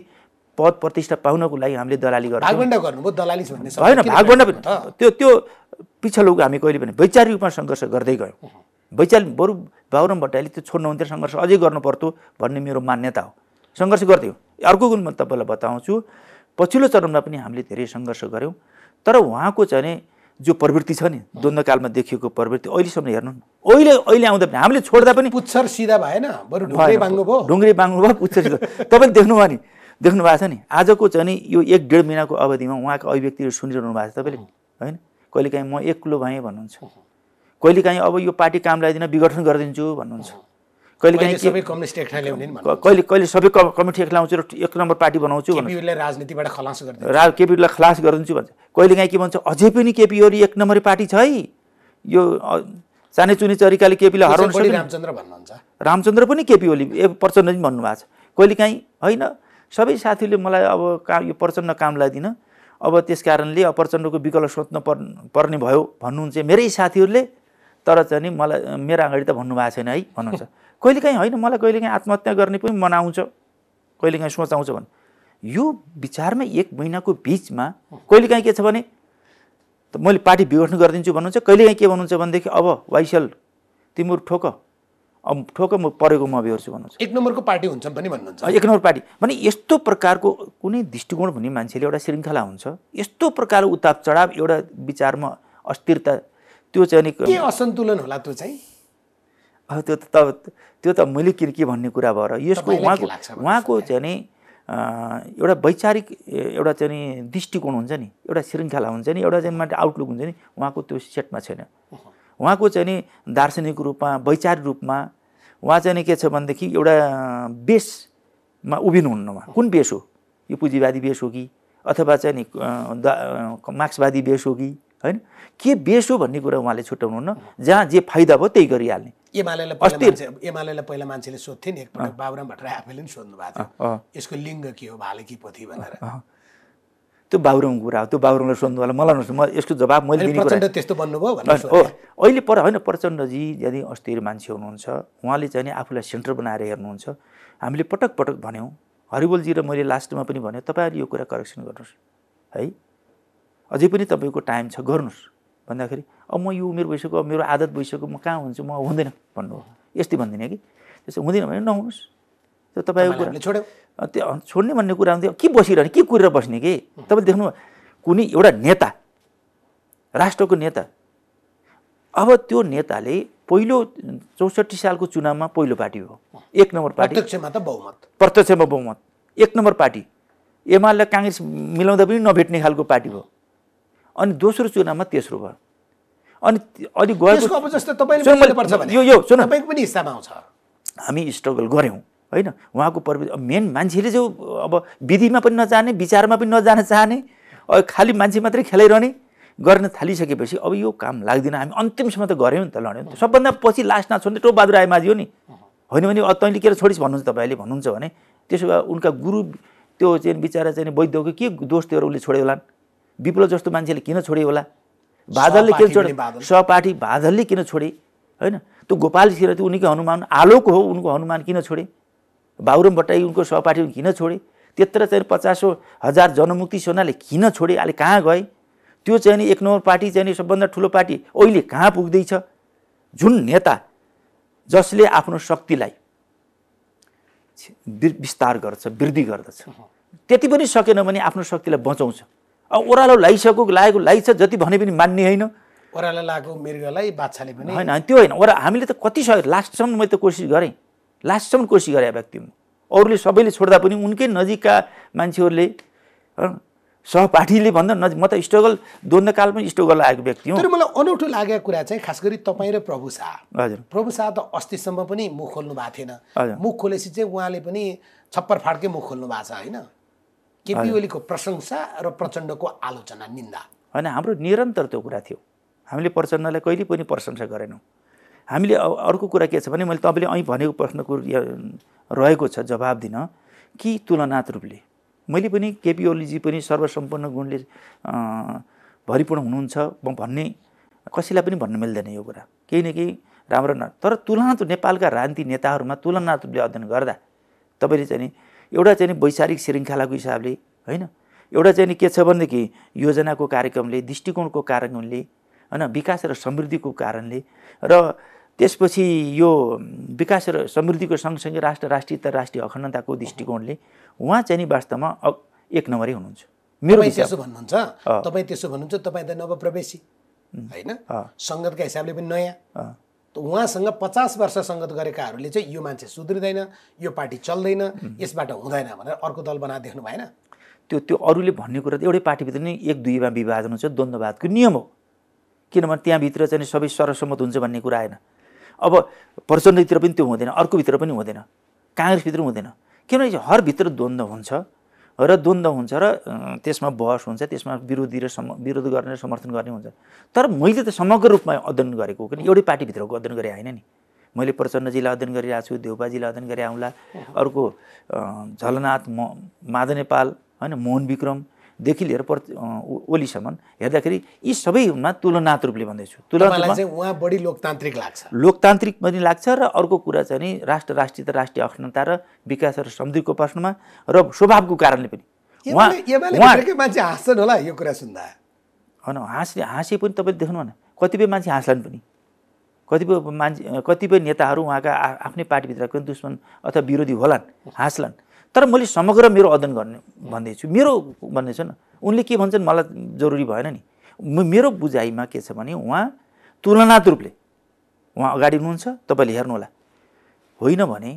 पद प्रतिष्ठा पाउनको लागि हामीले दलाली गर्छौँ, भागवण्डा गर्नुभयो, दलाली भन्ने होइन, भागवण्डा पनि त्यो त्यो पिछलोको हामी कहिले पनि वैचारिक रूपमा सङ्घर्ष गर्दै गयौँ। वैचारिक बरु बाबुराम भट्टराईले त्यो छोड्नुहुन्थ्यो, सङ्घर्ष अझै गर्नु पर्थ्यो भन्ने मेरो मान्यता हो, सङ्घर्ष गर्थ्यौँ। अर्को गुण म तपाईँलाई बताउँछु, पछिल्लो चरणमा पनि हामीले धेरै सङ्घर्ष गऱ्यौँ। तर उहाँको चाहिँ जो प्रवृत्ति छ नि द्वन्द्वकालमा देखिएको प्रवृत्ति, अहिलेसम्म हेर्नु अहिले अहिले आउँदा पनि हामीले छोड्दा पनि पुच्छर सिधा भएन, बरु ढुङ्ग्रे बाङ्नु भयो, ढुङ्ग्रे बाङ्नु भयो, पुच्छर सिधा। तपाईँले देख्नुभयो नि, देख्नु भएको छ नि आजको चाहिँ यो एक डेढ महिनाको अवधिमा उहाँको अभिव्यक्तिहरू सुनिरहनु भएको छ तपाईँले होइन। कहिलेकाहीँ म एक्लो भएँ भन्नुहुन्छ, कहिलेकाहीँ अब यो पार्टी काम ल्याइदिन विघटन गरिदिन्छु भन्नुहुन्छ, कहिलेकाहीँ सबै कम्युनिस्ट एक्टा ल्याउने कहिले कहिले सबै कम्युनिस्ट एक्टा ल्याउँछु र एक नम्बर पार्टी बनाउँछु, केपीलाई राजनीतिबाट खलास गरिदिन्छु, रा केपीलाई खलास गरिदिन्छु भन्छ। कहिलेकाहीँ के भन्छ, अझै पनि केपीहरू एक नम्बरी पार्टी छ है, यो चानेचुने चरिकाले केपीलाई हराउन सक्छ। रामचन्द्र भन्नुहुन्छ, रामचन्द्र पनि केपी ओली प्रचण्ड पनि भन्नुभएको छ। कहिलेकाहीँ होइन सबै साथीले मलाई अब काम यो प्रचण्ड काम ल्याइदिन, अब त्यस कारणले अब प्रचण्डको विकल्प सोच्न पर्ने भयो भन्नुहुन्छ मेरै साथीहरूले। तर चाहिँ मलाई मेरो अगाडि त भन्नुभएको छैन है भन्नुहुन्छ। कहिलेकाहीँ होइन मलाई कहिलेकाहीँ आत्महत्या गर्ने पनि मन आउँछ, कहिलेकाहीँ सोच आउँछ भने यो विचारमा एक महिनाको बीचमा कहिलेकाहीँ के छ भने त मैले पार्टी विघटन गरिदिन्छु भन्नुहुन्छ, कहिलेकाहीँ के भन्नुहुन्छ भनेदेखि अब वाइसल तिम्रो ठोक अब ठोक म परेको म बेहोर्छु भन्नुहुन्छ। एक नम्बरको पार्टी हुन्छ पनि भन्नुहुन्छ, एक नम्बर पार्टी भने यस्तो प्रकारको कुनै दृष्टिकोण भन्ने मान्छेले एउटा श्रृङ्खला हुन्छ, यस्तो प्रकारको उतार चढाव एउटा विचारमा अस्थिरता, त्यो चाहिँ के असन्तुलन होला त्यो चाहिँ। अब त्यो त त्यो त मैले के के भन्ने कुरा भएर यसको उहाँको उहाँको चाहिँ एउटा वैचारिक एउटा चाहिँ दृष्टिकोण हुन्छ नि, एउटा श्रृङ्खला हुन्छ नि, एउटा चाहिँ मात्र आउटलुक हुन्छ नि, उहाँको त्यो सेटमा छैन। उहाँको चाहिँ नि दार्शनिक रूपमा वैचारिक रूपमा उहाँ चाहिँ नि के छ भनेदेखि एउटा बेसमा उभिनुहुन्न। उहाँ कुन बेस हो, यो पुँजीवादी बेस हो कि अथवा चाहिँ नि मार्क्सवादी बेस हो कि होइन, के बेस हो भन्ने कुरा उहाँले छुट्याउनुहुन्न। जहाँ जे फाइदा भयो त्यही गरिहाल्ने। एमालेलाई एमालेलाई पहिला मान्छेले सोध्थे नि, एकपल्ट बाबुराम भट्टराई आफैले नि सोध्नु भएको थियो यसको लिङ्ग के हो, भाले कि पोथी भनेर। त्यो बाबुरामको कुरा हो, त्यो बाबुरामलाई सोध्नु होला, मलाई नसोध्नु, म यसको जवाब मैले दिने कुरा। त्यस्तो भन्नुभयो अहिले पर होइन, प्रचण्डजी यदि अस्थिर मान्छे हुनुहुन्छ, उहाँले चाहिँ आफूलाई सेन्टर बनाएर हेर्नुहुन्छ। हामीले पटक पटक भन्यौँ, हरिबोलजी र मैले लास्टमा पनि भन्यो तपाईँहरूले यो कुरा करेक्सन गर्नुहोस् है, अझै पनि तपाईँको टाइम छ गर्नुहोस् भन्दाखेरि अब म यो उमेर भइसक्यो, अब मेरो आदत भइसक्यो, म कहाँ हुन्छु, म हुँदैन भन्नु यस्तै भनिदिने कि त्यसो हुँदैन भने नहुनुहोस्। त्यो तपाईँको छोड्यो त्यो छोड्ने भन्ने कुरा हुन्थ्यो, के बसिरहने के कुरेर बस्ने कि। तपाईँले देख्नु कुनै एउटा नेता, राष्ट्रको नेता, अब त्यो नेताले पहिलो चौसठी सालको चुनावमा पहिलो पार्टी हो, एक नम्बर पार्टी, प्रत्यक्षमा त बहुमत, प्रत्यक्षमा बहुमत एक नम्बर पार्टी, एमाले काङ्ग्रेस मिलाउँदा पनि नभेट्ने खालको पार्टी भयो। अनि दोस्रो चुनावमा तेस्रो भयो। अनि अनि गएको अब जस्तो तपाईँले यो यो सुन्नु तपाईँको पनि हिस्सामा आउँछ। हामी स्ट्रगल गऱ्यौँ होइन, उहाँको प्रवृत्ति मेन मान्छेले जो अब विधिमा पनि नचाहने, विचारमा पनि नजान चाहने, खालि मान्छे मात्रै खेलाइरहने गर्न थालिसकेपछि अब यो काम लाग्दैन। हामी अन्तिमसम्म त गऱ्यौँ नि त, लड्यौँ नि त। सबभन्दा पछि लास्ट नछोड्ने टो बहादुर आइमाझी हो नि, होइन भने तैँले के छोडिस् भन्नुहुन्छ तपाईँले भन्नुहुन्छ भने त्यसो भए उनका गुरु त्यो चाहिँ बिचरा चाहिँ वैद्यको के दोष थियो र उसले छोड्यो होला, विप्लव जस्तो मान्छेले किन छोड्यो होला, बादलले किन छोड्यो, सहपाठी बादलले किन छोडे होइन, त्यो गोपाल सिंह त्यो उनीको हनुमान आलोक हो, उनको हनुमान किन छोडे, बाबुराम भट्टराई उनको सहपाठी किन छोडे, त्यत्र चाहिँ पचासौँ हजार जनमुक्ति सेनाले किन छोडे, अहिले कहाँ गए। त्यो चाहिँ नि एक नम्बर पार्टी चाहिँ नि सबभन्दा ठुलो पार्टी अहिले कहाँ पुग्दैछ। जुन नेता जसले आफ्नो शक्तिलाई विस्तार गर्छ, वृद्धि गर्दछ, त्यति पनि सकेन भने आफ्नो शक्तिलाई बचाउँछ। अब ओह्रालो लाइसक्यो, लागेको लाइछ, जति भने पनि मान्ने होइन। ओह्रालो लागेको मृगलाई बाछाले पनि होइन, त्यो होइन ओह्रा। हामीले त कति सक्यो, लास्टसम्म मैले त कोसिस गरेँ, लास्टसम्म कोसिस गरे व्यक्ति हुन्। अरूले सबैले छोड्दा पनि उनकै नजिकका मान्छेहरूले सहपाठीले भन्दा नजिक, म त स्ट्रगल द्वन्द्वकालमा स्ट्रगल आएको व्यक्ति हो। तर मलाई अनौठो लागेको कुरा चाहिँ खास गरी तपाईँ र प्रभु शाह, हजुर प्रभु शाह त अस्तिसम्म पनि मुख खोल्नु भएको थिएन, मुख खोलेपछि चाहिँ उहाँले पनि छप्पर फाड्कै मुख खोल्नु भएको छ होइन। केपी ओलीको प्रशंसा र प्रचण्डको आलोचना निन्दा होइन, हाम्रो निरन्तर त्यो कुरा थियो। हामीले प्रचण्डलाई कहिले पनि प्रशंसा गरेनौँ। हामीले अर्को कुरा के छ भने मैले तपाईँले अँ भनेको प्रश्नको रहेको छ जवाब दिन कि तुलनात्मक रूपले मैले पनि केपी ओलीजी पनि सर्वसम्पन्न गुणले भरिपूर्ण हुनुहुन्छ भन्ने कसैलाई पनि भन्न मिल्दैन। यो कुरा केही न केही राम्रो न, तर तुलनात्मक नेपालका राजनीति नेताहरूमा तुलनात्मक रूपले अध्ययन गर्दा तपाईँले चाहिँ एउटा चाहिँ वैचारिक श्रृङ्खलाको हिसाबले होइन, एउटा चाहिँ के छ भनेदेखि योजनाको कार्यक्रमले, दृष्टिकोणको कार्यक्रमले होइन, विकास र समृद्धिको कारणले, र त्यसपछि यो विकास र समृद्धिको सँगसँगै राष्ट्र राष्ट्रियता राष्ट्रिय अखण्डताको दृष्टिकोणले उहाँ चाहिँ नि वास्तवमा एक नम्बरै हुनुहुन्छ। मेरो त्यसो भन्नुहुन्छ तपाईँ, त्यसो भन्नुहुन्छ तपाईँ त नवप्रवेशी होइन, सङ्गतका हिसाबले पनि नयाँ। उहाँसँग पचास वर्ष सङ्गत गरेकाहरूले चाहिँ यो मान्छे सुध्रिँदैन, यो पार्टी चल्दैन, यसबाट हुँदैन भनेर अर्को दल बनाएर देख्नु भएन। त्यो त्यो अरूले भन्ने कुरा त एउटै पार्टीभित्र नै एक दुईमा विभाजन हुन्छ, द्वन्द्ववादको नियम हो। किनभने त्यहाँभित्र चाहिँ सबै सर्वसम्मत हुन्छ भन्ने कुरा आएन। अब प्रचण्डभित्र पनि त्यो हुँदैन, अर्कोभित्र पनि हुँदैन, काङ्ग्रेसभित्र हुँदैन, किनभने हरभित्र द्वन्द्व हुन्छ र द्वन्द्व हुन्छ र त्यसमा बहस हुन्छ, त्यसमा विरोधी र सम विरोध गर्ने र समर्थन गर्ने हुन्छ। तर मैले त समग्र रूपमा अध्ययन गरेको किन एउटै पार्टीभित्रको अध्ययन गरे होइन नि। मैले प्रचण्डजीलाई अध्ययन गरिरहेको छु, देउपाजीलाई अध्ययन गरे आउँला, अर्को झलनाथ म माधव नेपाल होइन, मोहन विक्रम देखि लिएर ओलीसम्म हेर्दाखेरि यी सबैमा तुलनात्मक रूपले भन्दै छु। तुलनात्मक उहाँ बढी लोकतान्त्रिक लाग्छ, लोकतान्त्रिक पनि लाग्छ। र अर्को कुरा चाहिँ नि राष्ट्र राष्ट्रियता राष्ट्रिय अखण्डता र विकास र समृद्धिको प्रश्नमा र स्वभावको कारणले पनि उहाँ उहाँकै मान्छे हाँस्छन् होला यो कुरा सुन्दा। होइन हाँस्ने हाँसे पनि तपाईले देख्नु भएन, कतिपय मान्छे हाँस्छन् पनि, कतिपय मान्छे कतिपय नेताहरू उहाँका आफ्नै पार्टीभित्रको दुश्मन अथवा विरोधी होलान्, हाँस्लान्। तर मैले समग्र मेरो अध्ययन गर्ने भन्दैछु, मेरो भन्ने छ न उनले के भन्छन् मलाई जरुरी भएन नि। मेरो बुझाइमा के छ भने उहाँ तुलनात्मक रूपले उहाँ अगाडि हुनुहुन्छ, तपाईँले हेर्नुहोला। होइन भने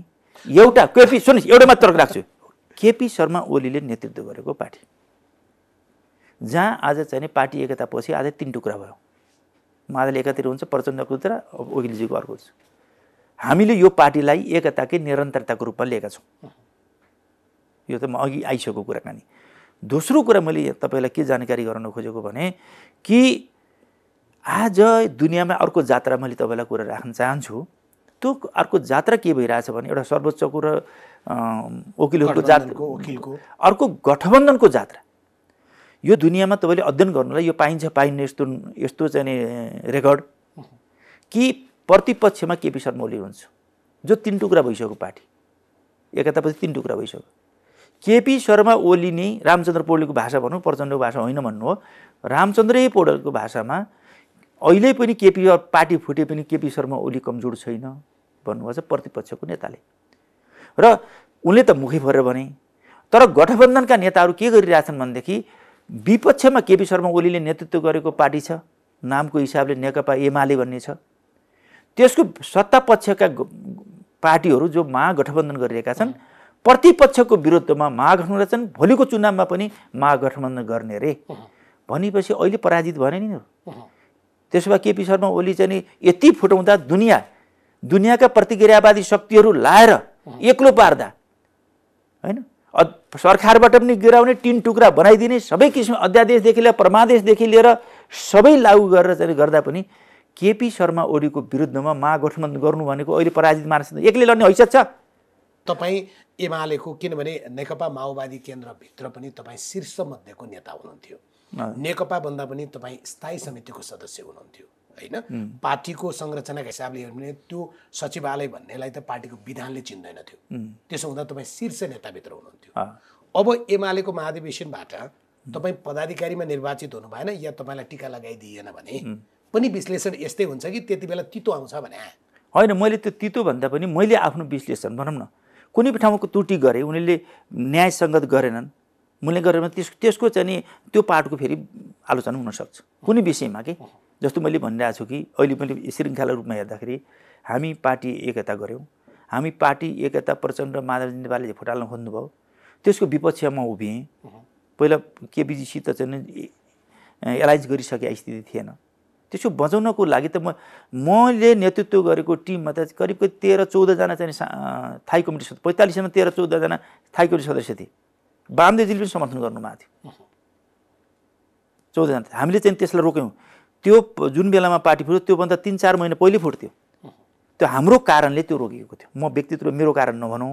एउटा केपी सुन्नुहोस्, एउटा मात्र तर्क राख्छु, केपी शर्मा ओलीले नेतृत्व गरेको पार्टी जहाँ आज चाहिँ पार्टी एकतापछि आज तीन टुक्रा भयो, माधले एकातिर हुन्छ, प्रचण्डको उता ओलीजीको अर्को हुन्छ। हामीले यो पार्टीलाई एकताकै निरन्तरताको रूपमा लिएका छौँ, यो त म अघि आइसकेको कुराकानी। दोस्रो कुरा मैले तपाईँलाई के जानकारी गराउन खोजेको भने कि आज दुनियाँमा अर्को जात्रा मैले तपाईँलाई कुरा राख्न चाहन्छु। त्यो अर्को जात्रा के भइरहेछ भने एउटा सर्वोच्चको र वकिलहरूको जात्रा, वकिलको अर्को गठबन्धनको जात्रा। यो दुनियाँमा तपाईँले अध्ययन गर्नुलाई यो पाइन्छ पाइन्न यस्तो यस्तो चाहिँ रेकर्ड कि प्रतिपक्षमा केपी शर्मा ओली हुनुहुन्छ जो तीन टुक्रा भइसक्यो, पार्टी एकतापछि तीन टुक्रा भइसक्यो। केपी शर्मा ओली नै रामचन्द्र पौडेलको भाषा भनौँ, प्रचण्डको भाषा होइन भन्नु हो, रामचन्द्र पौडेलको भाषामा अहिले पनि केपी पार्टी फुटे पनि केपी शर्मा ओली कमजोर छैन भन्नुभएको छ प्रतिपक्षको नेताले। र उनले त मुखै फरेर भने, तर गठबन्धनका नेताहरू के गरिरहेछन् भनेदेखि विपक्षमा केपी शर्मा ओलीले नेतृत्व गरेको पार्टी छ, नामको हिसाबले नेकपा एमाले भन्ने छ, त्यसको सत्ता पक्षका पार्टीहरू जो महागठबन्धन गरिरहेका छन् प्रतिपक्षको विरुद्धमा महागठबन्धन छन्, भोलिको चुनावमा पनि महागठबन्धन गर्ने रे भनेपछि अहिले पराजित भने नि। त्यसो भए केपी शर्मा ओली चाहिँ यति फुटाउँदा दुनियाँ दुनियाँका प्रतिक्रियावादी शक्तिहरू लाएर एक्लो पार्दा, होइन सरकारबाट पनि गिराउने, तीन टुक्रा बनाइदिने, सबै किसिम अध्यादेशदेखि लिएर परमादेशदेखि लिएर सबै लागू गरेर चाहिँ गर्दा पनि केपी शर्मा ओलीको विरुद्धमा महागठबन्धन गर्नु भनेको अहिले पराजित मानिस एक्लै लड्ने हैसियत छ। तपाईँ एमालेको, किनभने नेकपा माओवादी केन्द्रभित्र पनि तपाईँ शीर्षमध्येको नेता हुनुहुन्थ्यो, नेकपा भन्दा पनि तपाईँ स्थायी समितिको सदस्य हुनुहुन्थ्यो, होइन? पार्टीको संरचनाको हिसाबले हेर्नु भने त्यो सचिवालय भन्नेलाई त पार्टीको विधानले चिन्दैन थियो, त्यसो हुँदा तपाईँ शीर्ष नेताभित्र हुनुहुन्थ्यो। अब एमालेको महाधिवेशनबाट तपाईँ पदाधिकारीमा निर्वाचित हुनु भएन या तपाईँलाई टिका लगाइदिएन भने पनि विश्लेषण यस्तै हुन्छ कि त्यति बेला तितो आउँछ भने? होइन, मैले त्यो तितो भन्दा पनि मैले आफ्नो विश्लेषण भनौँ न, कुनै ठाउँको त्रुटि गरे, उनीहरूले न्यायसङ्गत गरेनन्, मैले गरेर त्यस त्यसको चाहिँ त्यो पार्टको फेरि आलोचना हुनसक्छ कुनै विषयमा। के जस्तो मैले भनिरहेको छु कि अहिले मैले श्रृङ्खला रूपमा हेर्दाखेरि हामी पार्टी एकता गऱ्यौँ, हामी पार्टी एकता प्रचण्ड माधवजी नेपालले फुटाल्न खोज्नुभयो, त्यसको विपक्षमा उभिएँ। पहिला केपिजीसित चाहिँ एलायन्स गरिसकेका स्थिति थिएन, त्यसो बचाउनको लागि त म मैले नेतृत्व गरेको टिममा त करिब करिब तेह्र चौधजना चाहिँ थाई कमिटी सदस्य, पैँतालिसमा तेह्र चौधजना थाई कमिटी सदस्य थिए, बामदेवजीले पनि समर्थन गर्नुभएको थियो चौधजना। हामीले चाहिँ त्यसलाई रोक्यौँ, त्यो जुन बेलामा पार्टी फुट्यो त्योभन्दा तिन चार महिना पहिले फुट्थ्यो, त्यो हाम्रो कारणले त्यो रोकिएको थियो। म व्यक्तित्व मेरो कारण नभनौँ,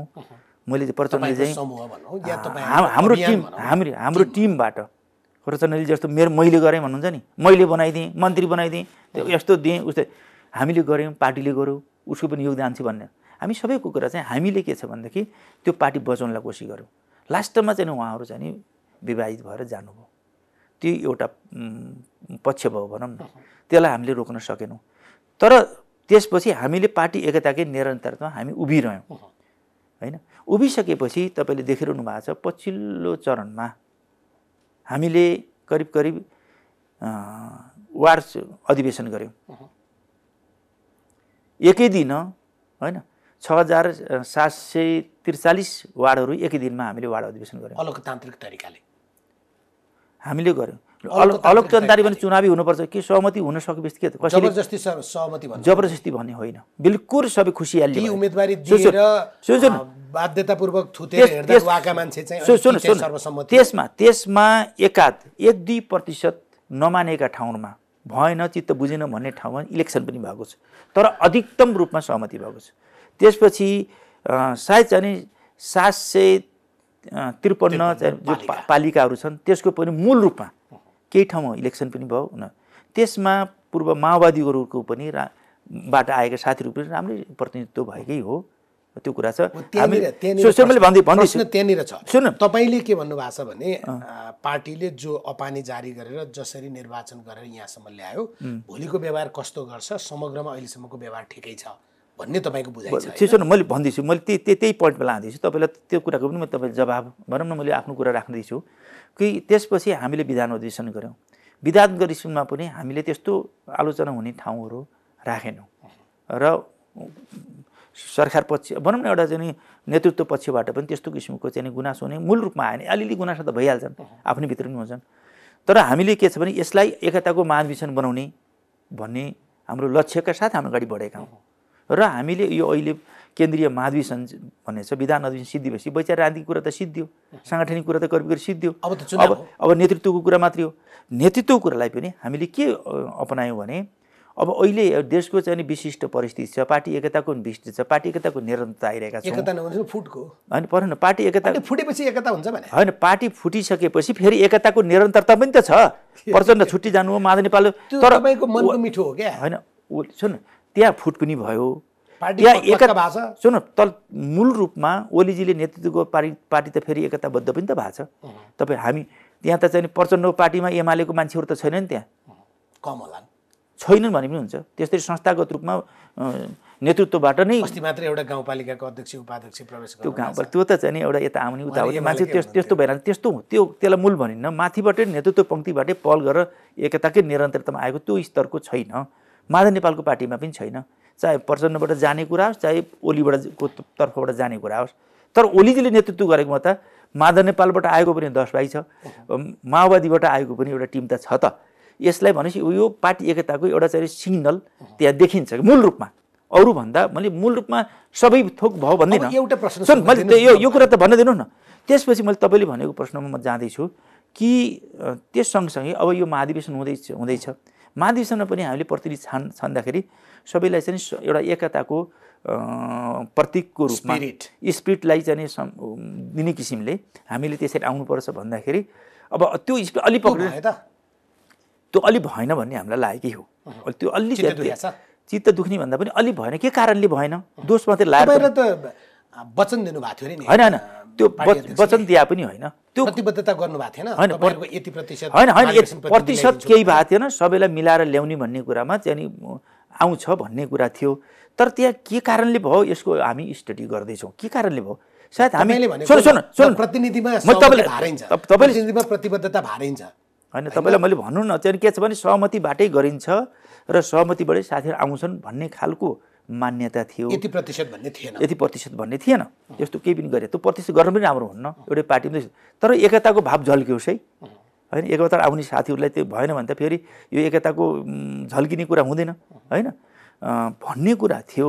मैले प्रचण्डले चाहिँ हाम्रो टिम हाम्रो हाम्रो टिमबाट प्रचण्डले जस्तो मेरो मैले गरेँ भन्नुहुन्छ नि, मैले बनाइदिएँ, मन्त्री बनाइदिएँ, त्यो यस्तो दिएँ उस्तै, हामीले गऱ्यौँ, पार्टीले गऱ्यो, उसको पनि योगदान छ भन्ने हामी सबैको कुरा चाहिँ हामीले के छ भनेदेखि त्यो पार्टी बचाउनलाई कोसिस गऱ्यौँ। लास्टमा चाहिँ उहाँहरू चाहिँ विवाहित भएर जानुभयो, त्यो एउटा पक्ष भयो भनौँ न, त्यसलाई हामीले रोक्न सकेनौँ। तर त्यसपछि हामीले पार्टी एकताकै निरन्तरतामा हामी उभिरह्यौँ, होइन? उभिसकेपछि तपाईँले देखिरहनु भएको छ पछिल्लो चरणमा हामीले करिब करिब वार्ष अधिवेशन गऱ्यौँ एकै दिन, होइन? छ हजार सात सय त्रिचालिस वार्डहरू एकै दिनमा हामीले वार्ड अधिवेशन गऱ्यौँ अलोकतान्त्रिक तरिकाले हामीले गऱ्यौँ। अलोकतान्त्रिक भने चुनावी हुनुपर्छ कि सहमति हुन सकेपछि के जबरजस्ती सहमति भन्ने, जबरजस्ती भन्ने होइन, बिल्कुल सबै खुसियाली उम्मेदवारी दिएर बाध्यतापूर्वक थुतेर हेर्दा वाका मान्छे चाहिँ सर्वसम्मति। त्यसमा त्यसमा एकाध एक दुई प्रतिशत नमानेका ठाउँमा भएन, चित्त बुझेन भन्ने ठाउँमा इलेक्सन पनि भएको छ, तर अधिकतम रूपमा सहमति भएको छ। त्यसपछि सायद चाहिँ सात सय त्रिपन्न जो पालिकाहरू छन् त्यसको पनि मूल रूपमा केही ठाउँमा इलेक्सन पनि भयो न त्यसमा पूर्व माओवादीहरूको पनि बाट आएका साथीहरू पनि राम्रै प्रतिनिधित्व भएकै हो त्यो कुरा छ। तपाईले के भन्नुभएको छ भने पार्टीले जो अपानी जारी गरेर जसरी निर्वाचन गरेर यहाँसम्म ल्यायो भोलिको व्यवहार कस्तो गर्छ समग्रमा अहिलेसम्मको व्यवहार ठिकै छ भन्ने तपाईँको बुझाइ छ। मैले भन्दैछु मैले त्यही त्यही पोइन्टमा लाँदैछु तपाईँलाई त्यो कुराको पनि म तपाईँलाई जवाब भनौँ न मैले आफ्नो कुरा राख्दैछु कि त्यसपछि हामीले विधान अधिवेशन गऱ्यौँ विधान अधिवेशनमा पनि हामीले त्यस्तो आलोचना हुने ठाउँहरू राखेनौँ र सरकार पक्ष भनौँ न एउटा चाहिँ नेतृत्व पक्षबाट पनि त्यस्तो किसिमको चाहिँ गुनासो हुने मूल रूपमा आएन अलिअलि गुनासो त भइहाल्छन् आफ्नै भित्र पनि हुन्छन् तर हामीले के छ भने यसलाई एकताको महाधिवेशन बनाउने भन्ने हाम्रो लक्ष्यका साथ हामी अगाडि बढेका हौँ र हामीले यो अहिले केन्द्रीय महाधिवेशन भन्ने छ विधान अधिवेशन सिद्धिएपछि वैचारिक कुरा त सिद्धियो साङ्गठनिक कुरा त करिब सिद्धियो अब अब नेतृत्वको कुरा मात्रै हो। नेतृत्वको कुरालाई पनि हामीले के अपनायौँ भने अब अहिले देशको चाहिँ विशिष्ट परिस्थिति छ पार्टी एकताको विशिष्ट छ पार्टी एकताको निरन्तरता आइरहेका छ एकता नहुनु फुटको हैन पर न पार्टी एकता फुटेपछि एकता हुन्छ भने हैन पार्टी फुटिसकेपछि फेरि एकताको निरन्तरता पनि त छ प्रचण्ड छुट्टी जानु हो माधव नेपाल तर तपाईको मनको मिठो हो के हैन सुन त्यहाँ फुट पनि भयो पार्टी एकता भाछ सुन तल मूल रूपमा ओलीजीले नेतृत्वको पार्टी पार्टी त फेरि एकताबद्ध पनि त भाछ तपाई हामी त्यहाँ त चाहिँ प्रचण्डको पार्टीमा एमालेको मान्छेहरु त छैन नि त्यहाँ कम होला छैनन् भने पनि हुन्छ त्यस्तै संस्थागत रूपमा नेतृत्वबाट नै अस्ति मात्र एउटा गाउँपालिकाको अध्यक्ष उपाध्यक्ष प्रवेश गर्नु त्यो गाउँपालिका त्यो त चाहिँ एउटा यता आउने उता आउने मान्छे त्यस्तो त्यस्तो भइरहेको त्यस्तो त्यो त्यसलाई मूल भनिन्न माथिबाटै नेतृत्व पङ्क्तिबाटै पहल गरेर एकताकै निरन्तरतामा आएको त्यो स्तरको छैन माधव नेपालको पार्टीमा पनि छैन चाहे प्रचण्डबाट जाने कुरा होस् चाहे ओलीबाटको तर्फबाट जाने कुरा होस् तर ओलीजीले नेतृत्व गरेकोमा त माधव नेपालबाट आएको पनि दस भाइ छ माओवादीबाट आएको पनि एउटा टिम त छ त यसलाई भनेपछि यो पार्टी एकताको एउटा चाहिँ सिग्नल त्यहाँ देखिन्छ मूल रूपमा अरू भन्दा मैले मूल रूपमा सबै थोक भयो भन्दैन एउटा प्रश्न सुन मैले त्यो यो कुरा त भन्न दिनु न त्यसपछि मैले तपाईँले भनेको प्रश्नमा म जाँदैछु कि त्यस सँगसँगै अब यो महाधिवेशन हुँदैछ हुँदैछ महाधिवेशनमा पनि हामीले प्रतिनिधि छान छान्दाखेरि सबैलाई चाहिँ एउटा एकताको प्रतीकको रूपमा स्पिरिटलाई चाहिँ दिने किसिमले हामीले त्यसरी आउनुपर्छ भन्दाखेरि अब त्यो स्पिरिट अलि पक्रियो त त्यो अलि भएन भन्ने हामीलाई लागेकै हो त्यो अलि चित्त दुख्ने भन्दा पनि अलि भएन के कारणले भएन दोष मात्रै लागेर वचन दिनुभएको थियो नि हैन हैन त्यो वचन दिया पनि हैन त्यो प्रतिबद्धता गर्नुभएको थिएन तपाईहरुको यति प्रतिशत हैन हैन प्रतिशत केही भएको थिएन सबैलाई मिलाएर ल्याउने भन्ने कुरामा चाहिँ आउँछ भन्ने कुरा थियो तर त्यहाँ के कारणले भयो यसको हामी स्टडी गर्दैछौँ के कारणले भयो सायद हामीले भनेको प्रतिनिधिमा सबैले भारिन्छ प्रतिनिधिमा प्रतिबद्धता भारिन्छ हैन तपाईलाई मैले भन्नु न चाहिँ के छ भने सहमतिबाटै गरिन्छ र सहमतिबाटै साथीहरू आउँछन् भन्ने खालको मान्यता थियो यति प्रतिशत भन्ने थिएन यति प्रतिशत भन्ने थिएन यस्तो केही पनि गरे त्यो प्रतिशत गर्न पनि राम्रो हुन्न एउटै पार्टीमा तर एकताको भाव झल्कियोस् है हैन एकता आउने साथीहरूलाई त्यो भएन भने त फेरि यो एकताको झल्किने कुरा हुँदैन हैन भन्ने कुरा थियो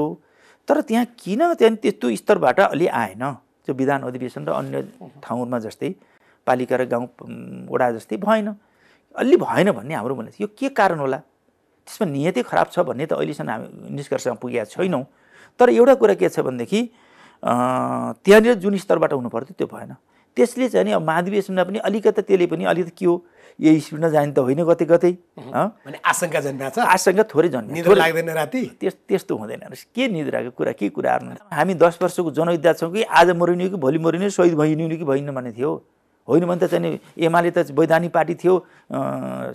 तर त्यहाँ किन चाहिँ त्यस्तो स्तरबाट अलि आएन त्यो विधान अधिवेशन र अन्य ठाउँमा जस्तै पालिका र गाउँ वडा जस्तै भएन अलि भएन भन्ने हाम्रो मन यो के कारण होला त्यसमा नियतै खराब छ भन्ने त अहिलेसम्म हामी निष्कर्षमा पुगेका छैनौँ तर एउटा कुरा के छ भनेदेखि त्यहाँनिर जुन स्तरबाट हुनु पर्थ्यो त्यो भएन त्यसले चाहिँ अब महाधिवेशनमा पनि अलिकति त्यसले पनि अलिकति के हो यही स्पिडमा जाने त होइन गते गते आशंका जन्मा छ आशंका थोरै जन्मिन्छ लाग्दैन राति त्यस त्यस्तो हुँदैन के निद्राको कुरा के कुरा हामी दस वर्षको जनयुद्ध छौँ कि आज मरिने कि भोलि मरिने सहिद भइने कि भइने भन्ने थियो होइन भने त चाहिँ एमाले त वैधानिक पार्टी थियो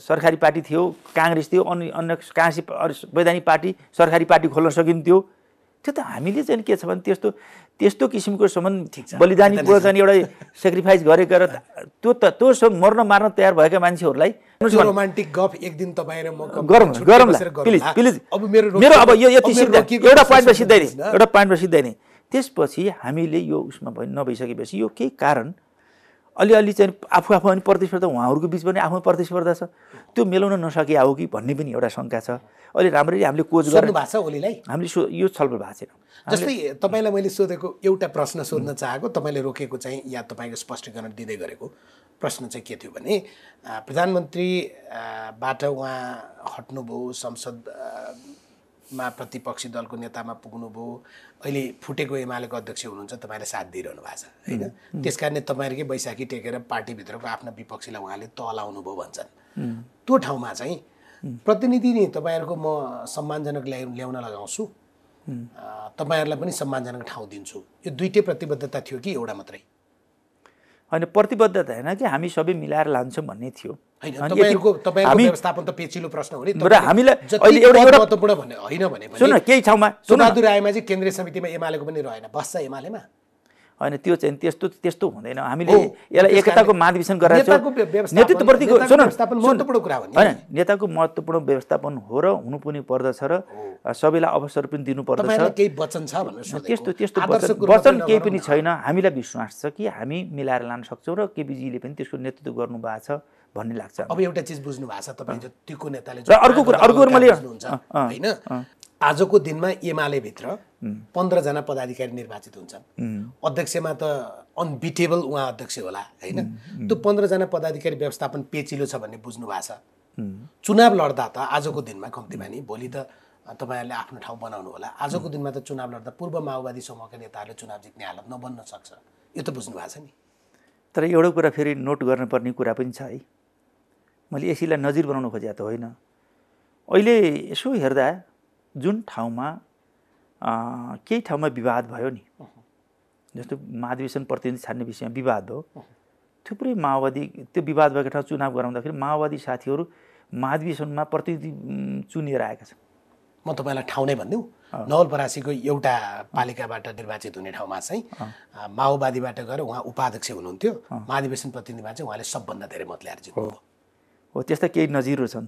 सरकारी पार्टी थियो काङ्ग्रेस थियो अन्य अन्य काँसी वैधानिक पार्टी सरकारी पार्टी खोल्न सकिन्थ्यो त्यो त हामीले चाहिँ के छ भने त्यस्तो त्यस्तो किसिमको सम्बन्ध बलिदानी कुरा चाहिँ एउटा सेक्रिफाइस गरेको र त्यो त त्यो सब मर्न मार्न तयार भएका मान्छेहरूलाई रोमान्टिक गफ एक दिन तपाईँ र म गरौँ गरौँला प्लिज प्लिज अब मेरो मेरो अब यो यति एउटा पोइन्टमा सिद्धाइने एउटा पोइन्टमा सिद्धाइने त्यसपछि हामीले यो उसमा नभइसकेपछि यो केही कारण अलिअलि चाहिँ आफू आफू अनि प्रतिस्पर्धा उहाँहरूको बिचमा पनि आफ्नो प्रतिस्पर्धा छ त्यो मेलाउन नसके हो कि भन्ने पनि एउटा शङ्का छ अहिले राम्ररी हामीले कोच गर्नु भएको छ ओलीलाई हामीले सो यो छलफल भएको छैन जस्तै तपाईँलाई मैले सोधेको एउटा प्रश्न सोध्न चाहेको तपाईँले रोकेको चाहिँ या तपाईँको स्पष्टीकरण दिँदै गरेको प्रश्न चाहिँ के थियो भने प्रधानमन्त्रीबाट उहाँ हट्नुभयो संसद मा प्रतिपक्षी दलको नेतामा पुग्नुभयो, अहिले फुटेको एमालेको अध्यक्ष हुनुहुन्छ, तपाईले साथ दिइरहनु भएको छ हैन। त्यसकारणले तपाईहरुकै बैशाखी टेकेर पार्टी भित्रको आफ्नो विपक्षीलाई उहाँले तलाउनु भयो भन्छन्। त्यो ठाउँमा चाहिँ प्रतिनिधि नि तपाईहरुको म सम्मानजनक ल्याउन लगाउँछु, तपाईहरुलाई पनि सम्मानजनक ठाउँ दिन्छु। यो दुईटै प्रतिबद्धता थियो कि एउटा मात्रै? हैन, प्रतिबद्धता हैन कि हामी सबै मिलाएर लान्छौं भन्ने थियो। सुनबहादुर रायमा चाहिँ केन्द्रीय समितिमा एमालेको पनि रहेन, बस्छ एमालेमा। हैन, त्यो चाहिँ त्यस्तो त्यस्तो हुँदैन। हामीले यसलाई एकताको महाधिवेशन गराएको छ। नेतृत्वप्रतिको सुन महत्त्वपूर्ण कुरा हो नि, हैन, नेताको महत्त्वपूर्ण व्यवस्थापन हो र हुनु पनि पर्दछ र सबैलाई अवसर पनि दिनु पर्दछ। तपाईलाई केही वचन छ भन्ने सोधेको? त्यस्तो त्यस्तो वचन केही पनि छैन। हामीलाई विश्वास छ कि हामी मिलाएर लान सक्छौं र केपीजीले पनि त्यसको नेतृत्व गर्नु भएको छ भन्ने लाग्छ। अब एउटा चीज बुझ्नु भएको छ तपाईले, जतिको नेताले र अर्को कुरा अर्को मैले हैन, आजको दिनमा एमाले भित्र पन्ध्र जना पदाधिकारी निर्वाचित हुन्छन्। अध्यक्षमा त अनबिटेबल उहाँ अध्यक्ष होला हैन। त्यो पन्ध्र जना पदाधिकारी व्यवस्थापन पेचिलो छ भन्ने बुझ्नु भएको छ। चुनाव लड्दा त आजको दिनमा कम्तीमा नि, भोलि त तपाईहरुले आफ्नो ठाउँ बनाउनु होला, आजको दिनमा त चुनाव लड्दा पूर्व माओवादी समूहका नेताहरूले चुनाव जित्ने हालत नबन्न सक्छ, यो त बुझ्नु भएको छ नि। तर एउटा कुरा फेरि नोट गर्नुपर्ने कुरा पनि छ है, मैले यसैलाई नजिर बनाउन खोजेको त होइन। अहिले यसो हेर्दा जुन ठाउँमा केही ठाउँमा विवाद भयो नि, जस्तो महाधिवेशन प्रतिनिधि छान्ने विषयमा विवाद हो, थुप्रै माओवादी त्यो विवाद भएको ठाउँ चुनाव गराउँदाखेरि माओवादी साथीहरू महाधिवेशनमा प्रतिनिधि चुनिएर आएका छन्। म तपाईँलाई ठाउँ नै भनिदिउँ, नवलपरासीको एउटा पालिकाबाट निर्वाचित हुने ठाउँमा चाहिँ माओवादीबाट गएर उहाँ उपाध्यक्ष हुनुहुन्थ्यो, महाधिवेशन प्रतिनिधिमा चाहिँ उहाँले सबभन्दा धेरै मत ल्याएर जित्नुभयो। हो, त्यस्ता केही नजिरहरू छन्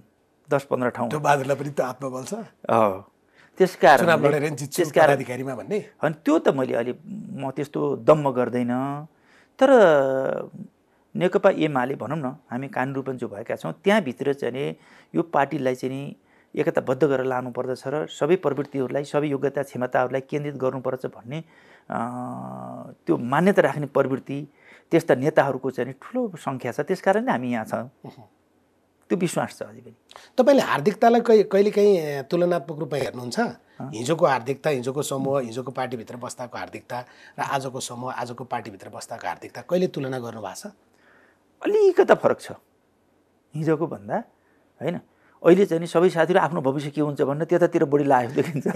दस पन्ध्र ठाउँ। त्यो बहादुरलाई पनि त आत्मबल छ। हो, त्यसकारण अधिकारीमा भन्ने होइन, त्यो त मैले अलि म त्यस्तो दम्म गर्दैन। तर नेकपा एमाले भनौँ न, हामी कानुन रूपन्चो भएका छौँ, त्यहाँभित्र चाहिँ यो पार्टीलाई चाहिँ एकताबद्ध गरेर लानुपर्दछ र सबै प्रवृत्तिहरूलाई, सबै योग्यता क्षमताहरूलाई केन्द्रित गर्नुपर्छ भन्ने त्यो मान्यता राख्ने प्रवृत्ति त्यस्ता नेताहरूको चाहिँ ठुलो सङ्ख्या छ। त्यसकारण हामी यहाँ छौँ, त्यो विश्वास छ। अझै पनि तपाईले हार्दिकतालाई कहिलेकाहीँ तुलनात्मक रूपमा हेर्नुहुन्छ? हिजोको हार्दिकता, हिजोको समूह, हिजोको पार्टीभित्र बस्दाको हार्दिकता र आजको समूह, आजको पार्टीभित्र बस्दाको हार्दिकता कहिले तुलना गर्नुभएको छ? अलिकता फरक छ हिजोको भन्दा हैन। अहिले चाहिँ सबै साथीहरू आफ्नो भविष्य के हुन्छ भन्ने त्यतातिर बढी लागेको देखिन्छ।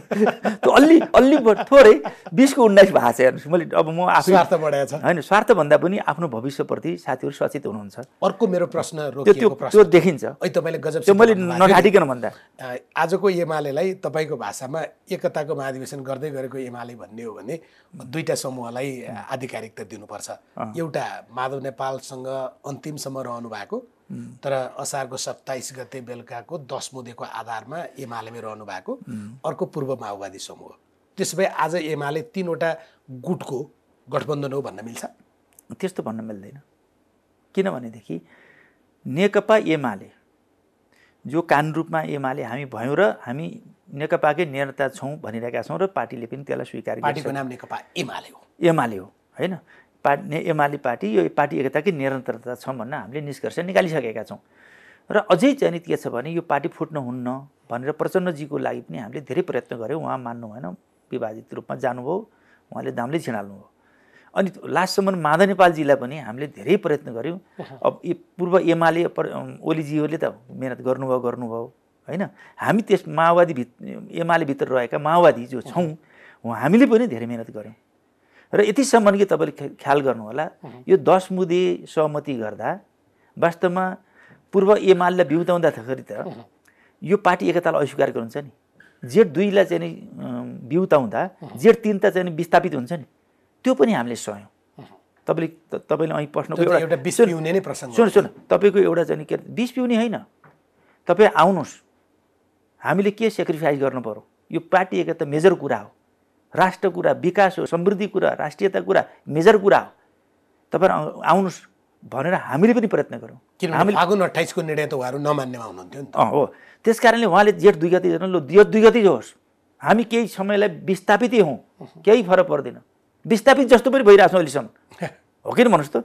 त्यो अलि अलि थोरै बिसको उन्नाइस भएको छ। हेर्नुहोस्, मैले अब म आफै स्वार्थ बढाएको छ हैन, स्वार्थभन्दा पनि आफ्नो भविष्यप्रति साथीहरू सचेत हुनुहुन्छ। अर्को मेरो प्रश्न रोकिएको प्रश्न त्यो देखिन्छ। अहिले तपाईले गजब, त्यो मैले नघाटिकन भन्दा आजको एमालेलाई तपाईको भाषामा एकताको महाधिवेशन गर्दै गरेको एमाले भन्ने हो भने दुईटा समूहलाई आधिकारिकता दिनुपर्छ। एउटा माधव नेपालसँग अन्तिमसम्म रहनु भएको, तर असारको सत्ताइस गते बेलुकाको दस मुदेको आधारमा एमालेमै रहनु भएको, अर्को पूर्व माओवादी समूह। त्यसो भए आज एमाले तीनवटा गुटको गठबन्धन हो भन्न मिल्छ? त्यस्तो भन्न मिल्दैन। किनभनेदेखि नेकपा एमाले जो कानुन रूपमा एमाले हामी भयौँ र हामी नेकपाकै नेता छौँ भनिरहेका छौँ र पार्टीले पनि त्यसलाई स्वीकार गर्छ। पार्टीको नाम नेकपा एमाले हो, एमाले हो होइन। पार्टी एमाले पार्टी यो पार्टी एकताकै निरन्तरता छ भन्न हामीले निष्कर्ष निकालिसकेका छौँ। र अझै चाहिँ के छ भने यो पार्टी फुट्न हुन्न भनेर प्रचण्डजीको लागि पनि हामीले धेरै प्रयत्न गऱ्यौँ, उहाँ मान्नु भएन, विवादित रूपमा जानुभयो, उहाँले दामले छिँडाल्नुभयो। अनि लास्टसम्म माधव नेपालजीलाई पनि हामीले धेरै प्रयत्न गऱ्यौँ। अब पूर्व एमाले ओलीजीहरूले त मेहनत गर्नुभयो गर्नुभयो होइन। हामी त्यस माओवादी एमाले भित्र रहेका माओवादी जो छौँ हामीले पनि धेरै मेहनत गऱ्यौँ। र यतिसम्म कि तपाईँले ख्याल गर्नुहोला, यो दस मुदे सहमति गर्दा वास्तवमा पूर्व एमालेलाई बिउताउँदाखेरि त यो पार्टी एकतालाई अस्वीकार गर्नुहुन्छ नि। जेठ दुईलाई चाहिँ बिउताउँदा जेठ तिन त चाहिँ विस्थापित हुन्छ नि, त्यो पनि हामीले सह्यौँ। तपाईँले तपाईँले अघि प्रश्नको एउटा विष पिउने नै प्रसङ्ग सुन सुन तपाईँको एउटा चाहिँ के विष पिउने होइन, तपाईँ आउनुहोस्, हामीले के सेक्रिफाइस गर्नु पर्यो, यो पार्टी एकता मेजर कुरा हो, राष्ट्र कुरा, विकास हो, समृद्धि कुरा, राष्ट्रियता कुरा मेजर कुरा हो, तपाईँ आउनुहोस् भनेर हामीले पनि प्रयत्न गऱ्यौँ। किनभने फागुन अट्ठाइस को निर्णय त उहाँहरू नमान्नेमा हुनुहुन्थ्यो नि त। हो, त्यस कारणले उहाँले जेठ दुई गति झन्, ल जेठ दुई गति होस्, हामी केही समयलाई विस्थापितै हौँ, केही फरक पर्दैन, विस्थापित जस्तो पनि भइरहेछौँ अहिलेसम्म। हो किन भन्नुहोस् त,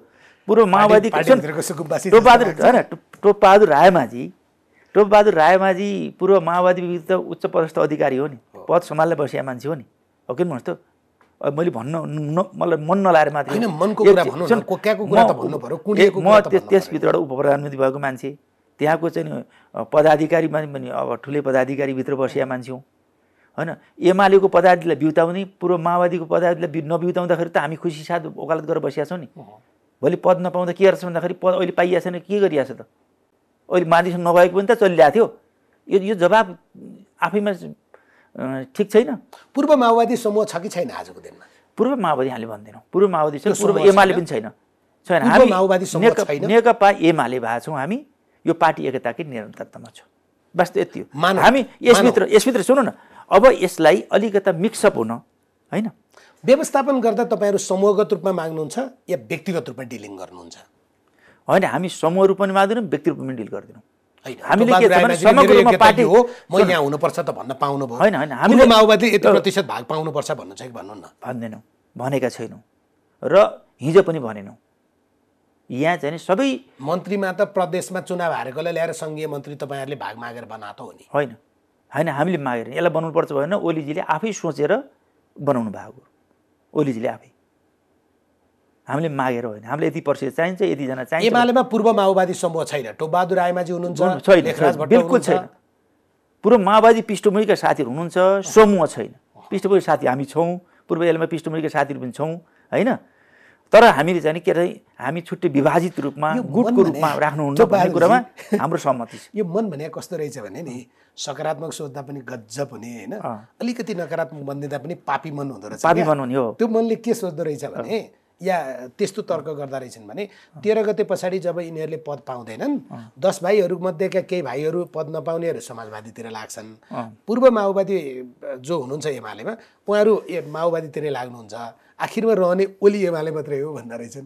पूर्व माओवादी टोपबहादुर होइन, टोपबहादुर रायमाझी टोपबहादुर रायमाझी पूर्व माओवादी विरुद्ध उच्च पदस्थ अधिकारी हो नि। पद सम्हाल्न बसेको मान्छे हो नि, हो किन भन्नु त? मैले भन्न मलाई मन नलाएर मात्रै हैन, मनको कुरा भन्नु न, कोक्याको कुरा त भन्नु पर्यो, कुण्डिएको कुरा त भन्नु। म त्यसभित्रबाट उपप्रधानमन्त्री भएको मान्छे, त्यहाँको चाहिँ पदाधिकारी पनि अब ठुले पदाधिकारी भित्र बसेका मान्छे हौँ हैन। एमालेको पदाधिकारीलाई बिउताउने, पूर्व माओवादीको पदाधिकारीलाई नबिउताउँदाखेरि त हामी खुसी साथ वकालत गरेर बसेका छौँ नि। भोलि पद नपाउँदा के गर्छ भन्दाखेरि पद अहिले पाइएको छैन, के गरिरहेको छ त? अहिले मानिसमा नभएको पनि त चलिरहेको थियो। यो यो जवाब आफैमा ठिक छैन। पूर्व माओवादी समूह छ कि छैन आजको दिनमा? पूर्व माओवादी हामीले भन्दैनौँ, पूर्व माओवादी छ, पूर्व एमाले पनि छैन छैन हामी माओवादी समूह छैन, नेकपा एमाले भएको छौँ हामी। यो पार्टी एकताकै निरन्तरतामा छ, वास्तव यति हो। हामी यसभित्र यसभित्र सुनौ न, अब यसलाई अलिकता मिक्सअप हुन होइन। व्यवस्थापन गर्दा तपाईँहरू समूहगत रूपमा माग्नुहुन्छ या व्यक्तिगत रूपमा डिलिङ गर्नुहुन्छ? होइन, हामी समूह रूपमा पनि माग्दैनौँ, व्यक्ति रूपमा पनि डिल गर्दैनौँ। भन्दैनौँ, भनेका छैनौँ र हिजो पनि भनेनौँ। यहाँ चाहिँ सबै मन्त्रीमा त प्रदेशमा चुनाव हारेकोले ल्याएर सङ्घीय मन्त्री तपाईँहरूले भाग मागेर बनाएको हो नि? होइन होइन, हामीले मागेर यसलाई बनाउनुपर्छ भएन, ओलीजीले आफै सोचेर बनाउनु भएको। ओलीजीले आफै, हामीले मागेर होइन, हामीले यति पर्सेन्ट चाहिन्छ, यतिजना चाहिन्छ। एमालेमा पूर्व माओवादी समूह छैन, टोपबहादुर आइमाजी हुनुहुन्छ, लेखराज भट्ट बिल्कुल छैन। पूर्व माओवादी पृष्ठभूमिका साथीहरू हुनुहुन्छ, समूह छैन। पृष्ठभूमि साथी हामी छौँ, पूर्व एमालेमा पृष्ठभूमिका साथीहरू पनि छौँ होइन। तर हामीले चाहिँ के अरे हामी छुट्टै विभाजित रूपमा गुटको रूपमा राख्नुहुन्छ भन्ने कुरामा हाम्रो सहमति छ। यो मन भने कस्तो रहेछ भने नि, सकारात्मक सोच्दा पनि गजब हुने होइन, अलिकति नकारात्मक बनिँदा पनि पापी मन हुँदो रहेछ। पापी मन हुने हो। त्यो मनले के सोच्दो रहेछ भने, या त्यस्तो तर्क गर्दा रहेछन् भने, तेह्र गते पछाडि जब यिनीहरूले पद पाउँदैनन्, दस भाइहरूमध्येका केही भाइहरू पद नपाउनेहरू समाजवादीतिर लाग्छन्। पूर्व माओवादी जो हुनुहुन्छ एमालेमा, उहाँहरू माओवादीतिर लाग्नुहुन्छ, आखिरमा रहने ओली एमाले मात्रै हो भन्दा रहेछन्।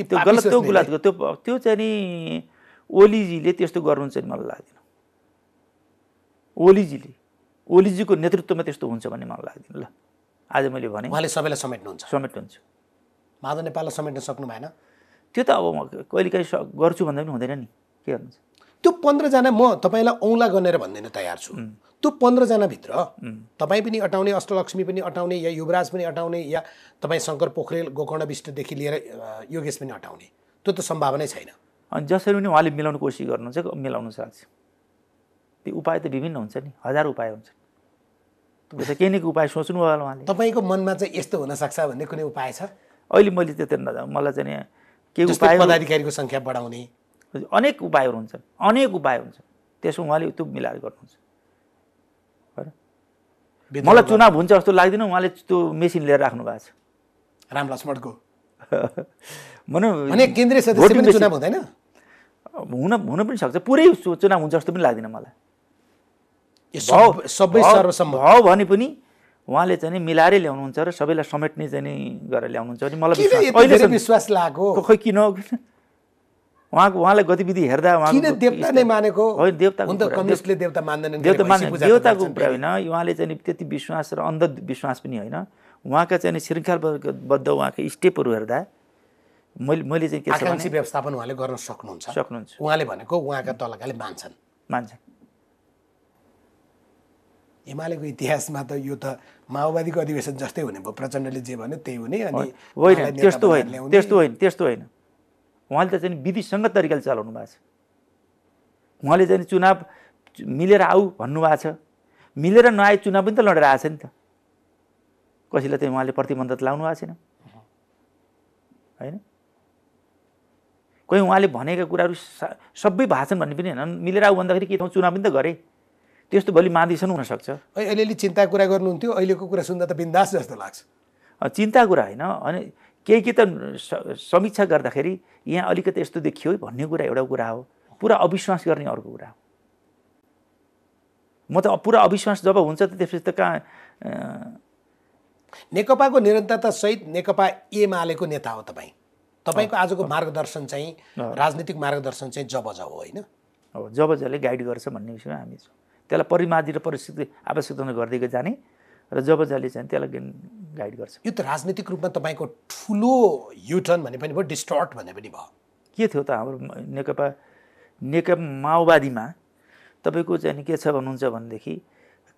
त्यो गलत, त्यो गलत त्यो त्यो चाहिँ नि ओलीजीले त्यस्तो गर्नुहुन्छ नि मलाई लाग्दैन। ओलीजीले ओलीजीको नेतृत्वमा त्यस्तो हुन्छ भन्ने मलाई लाग्दैन। ल, आज मैले भने उहाँले सबैलाई समेट्नुहुन्छ, समेट्नुहुन्छ। माधव नेपाललाई समेट्न सक्नु भएन, त्यो त अब कहिले कहिले गर्छु भन्दा पनि हुँदैन नि, के गर्नुहुन्छ? त्यो पन्ध्रजना म तपाईँलाई औँला गनेर भन्दैन तयार छु, त्यो पन्ध्रजनाभित्र तपाईँ पनि अटाउने, अष्टलक्ष्मी पनि अटाउने, या युवराज पनि अटाउने, या तपाईँ शङ्कर पोखरेल गोकर्ण विष्टदेखि लिएर योगेश पनि अटाउने, त्यो त सम्भावनै छैन। अनि जसरी पनि उहाँले मिलाउने कोसिस गर्नुहुन्छ, मिलाउनु सक्छ। त्यो उपाय त विभिन्न हुन्छ नि, हजार उपाय हुन्छ, केही न केही उपाय सोच्नु होला उहाँले। तपाईँको मनमा चाहिँ यस्तो हुनसक्छ भन्ने कुनै उपाय छ? अहिले मैले त्यो नजाउँ, मलाई चाहिँ के उपाय? पदाधिकारीको सङ्ख्या बढाउने, अनेक उपायहरू हुन्छन्, अनेक उपाय हुन्छन्, त्यसो उहाँले त्यो मिलाएर गर्नुहुन्छ होइन। मलाई चुनाव हुन्छ जस्तो लाग्दैन, उहाँले त्यो मेसिन लिएर राख्नु भएको छ। रामलक्ष्मणको भनौँ केन्द्रीय सदस्य पनि चुनाव हुँदैन, हुन हुन पनि सक्छ, पुरै चुनाव हुन्छ जस्तो पनि लाग्दैन मलाई। सबै सर्वसम्भव हो भने पनि उहाँले चाहिँ मिलाएरै ल्याउनुहुन्छ र सबैलाई समेट्ने चाहिँ गरेर ल्याउनुहुन्छ अनि मलाई विश्वास लाग्यो। खोइ किन उहाँको उहाँलाई गतिविधि हेर्दा उहाँले देवता नै मानेको होइन, देवता कम्युनिस्टले देवता मान्दैन, देवता मान्दैन, देवताको कुरा होइन। उहाँले चाहिँ त्यति विश्वास र अन्धविश्वास पनि होइन, उहाँका चाहिँ श्रृङ्खलाबद्ध उहाँको स्टेपहरू हेर्दा मैले मैले चाहिँ के छ, व्यवस्थापन उहाँले गर्न सक्नुहुन्छ सक्नुहुन्छ उहाँले भनेको उहाँका तलकाले मान्छन् मान्छन्। एमालेको इतिहासमा त यो त माओवादीको अधिवेशन जस्तै हुने भयो, प्रचण्डले जे भन्यो त्यही हुने। अनि होइन, त्यस्तो होइन त्यस्तो होइन त्यस्तो होइन उहाँले त चाहिँ विधिसङ्गत तरिकाले चलाउनु भएको छ। उहाँले चाहिँ चुनाव मिलेर आऊ भन्नुभएको छ, मिलेर नआए चुनाव पनि त लडेर आएको छ नि त, कसैलाई चाहिँ उहाँले प्रतिबन्ध लाउनु भएको छैन होइन। कोही उहाँले भनेका कुराहरू सबै भाषण भन्ने पनि होइन, मिलेर आऊ भन्दाखेरि के ठाउँ चुनाव पनि त गरे, त्यस्तो भोलि मादिसन हुनसक्छ। अलिअलि चिन्ता कुरा गर्नुहुन्थ्यो, अहिलेको कुरा सुन्दा त बिन्दास जस्तो लाग्छ। चिन्ता कुरा होइन, अनि केही के त समीक्षा गर्दाखेरि यहाँ अलिकति यस्तो देखियो भन्ने कुरा एउटा कुरा हो, पुरा अविश्वास गर्ने अर्को कुरा हो। म त पुरा अविश्वास जब हुन्छ त त्यसपछि त कहाँ। नेकपाको निरन्तरता सहित नेकपा एमालेको नेता हो तपाईँ, तपाईँको आजको मार्गदर्शन चाहिँ राजनीतिक मार्गदर्शन चाहिँ जब जब होइन हो, जब जसले गाइड गर्छ भन्ने विषयमा हामी छौँ। त्यसलाई परिमार्जित र परिस्थिति आवश्यकता गर्दै जाने र जब जसले चाहिँ त्यसलाई गाइड गर्छ। यो त राजनीतिक रूपमा तपाईँको ठुलो युटर्न भने पनि भयो, डिस्टर्ट भने पनि भयो। के थियो त हाम्रो नेकपा नेकपा माओवादीमा तपाईँको चाहिँ के छ भन्नुहुन्छ भनेदेखि,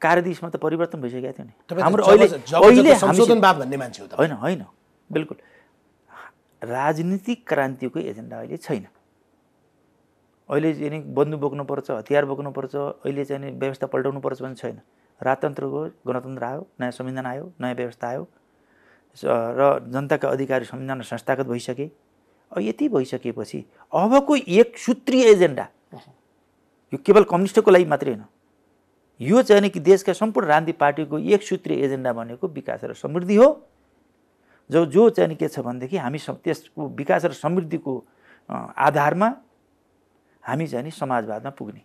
कार्यदेशमा त परिवर्तन भइसकेको थियो नि हाम्रो अहिले संशोधनवाद भन्ने मान्छे हो त हैन हैन बिल्कुल राजनीतिक क्रान्तिको एजेन्डा अहिले छैन। अहिले चाहिँ बन्दुक बोक्नुपर्छ हतियार बोक्नुपर्छ अहिले चाहिँ व्यवस्था पल्टाउनुपर्छ भन्ने छैन। राजतन्त्रको गणतन्त्र आयो नयाँ संविधान आयो नयाँ व्यवस्था आयो र जनताका अधिकार संविधान संस्थागत भइसके। यति भइसकेपछि अबको एक सूत्रीय एजेन्डा यो केवल कम्युनिस्टको लागि मात्रै होइन यो चाहिँ कि देशका सम्पूर्ण राजनीतिक पार्टीको एक सूत्रीय एजेन्डा भनेको विकास र समृद्धि हो। जो जो चाहिँ के छ भनेदेखि हामी त्यसको विकास र समृद्धिको आधारमा हामी चाहिँ समाजवादमा पुग्ने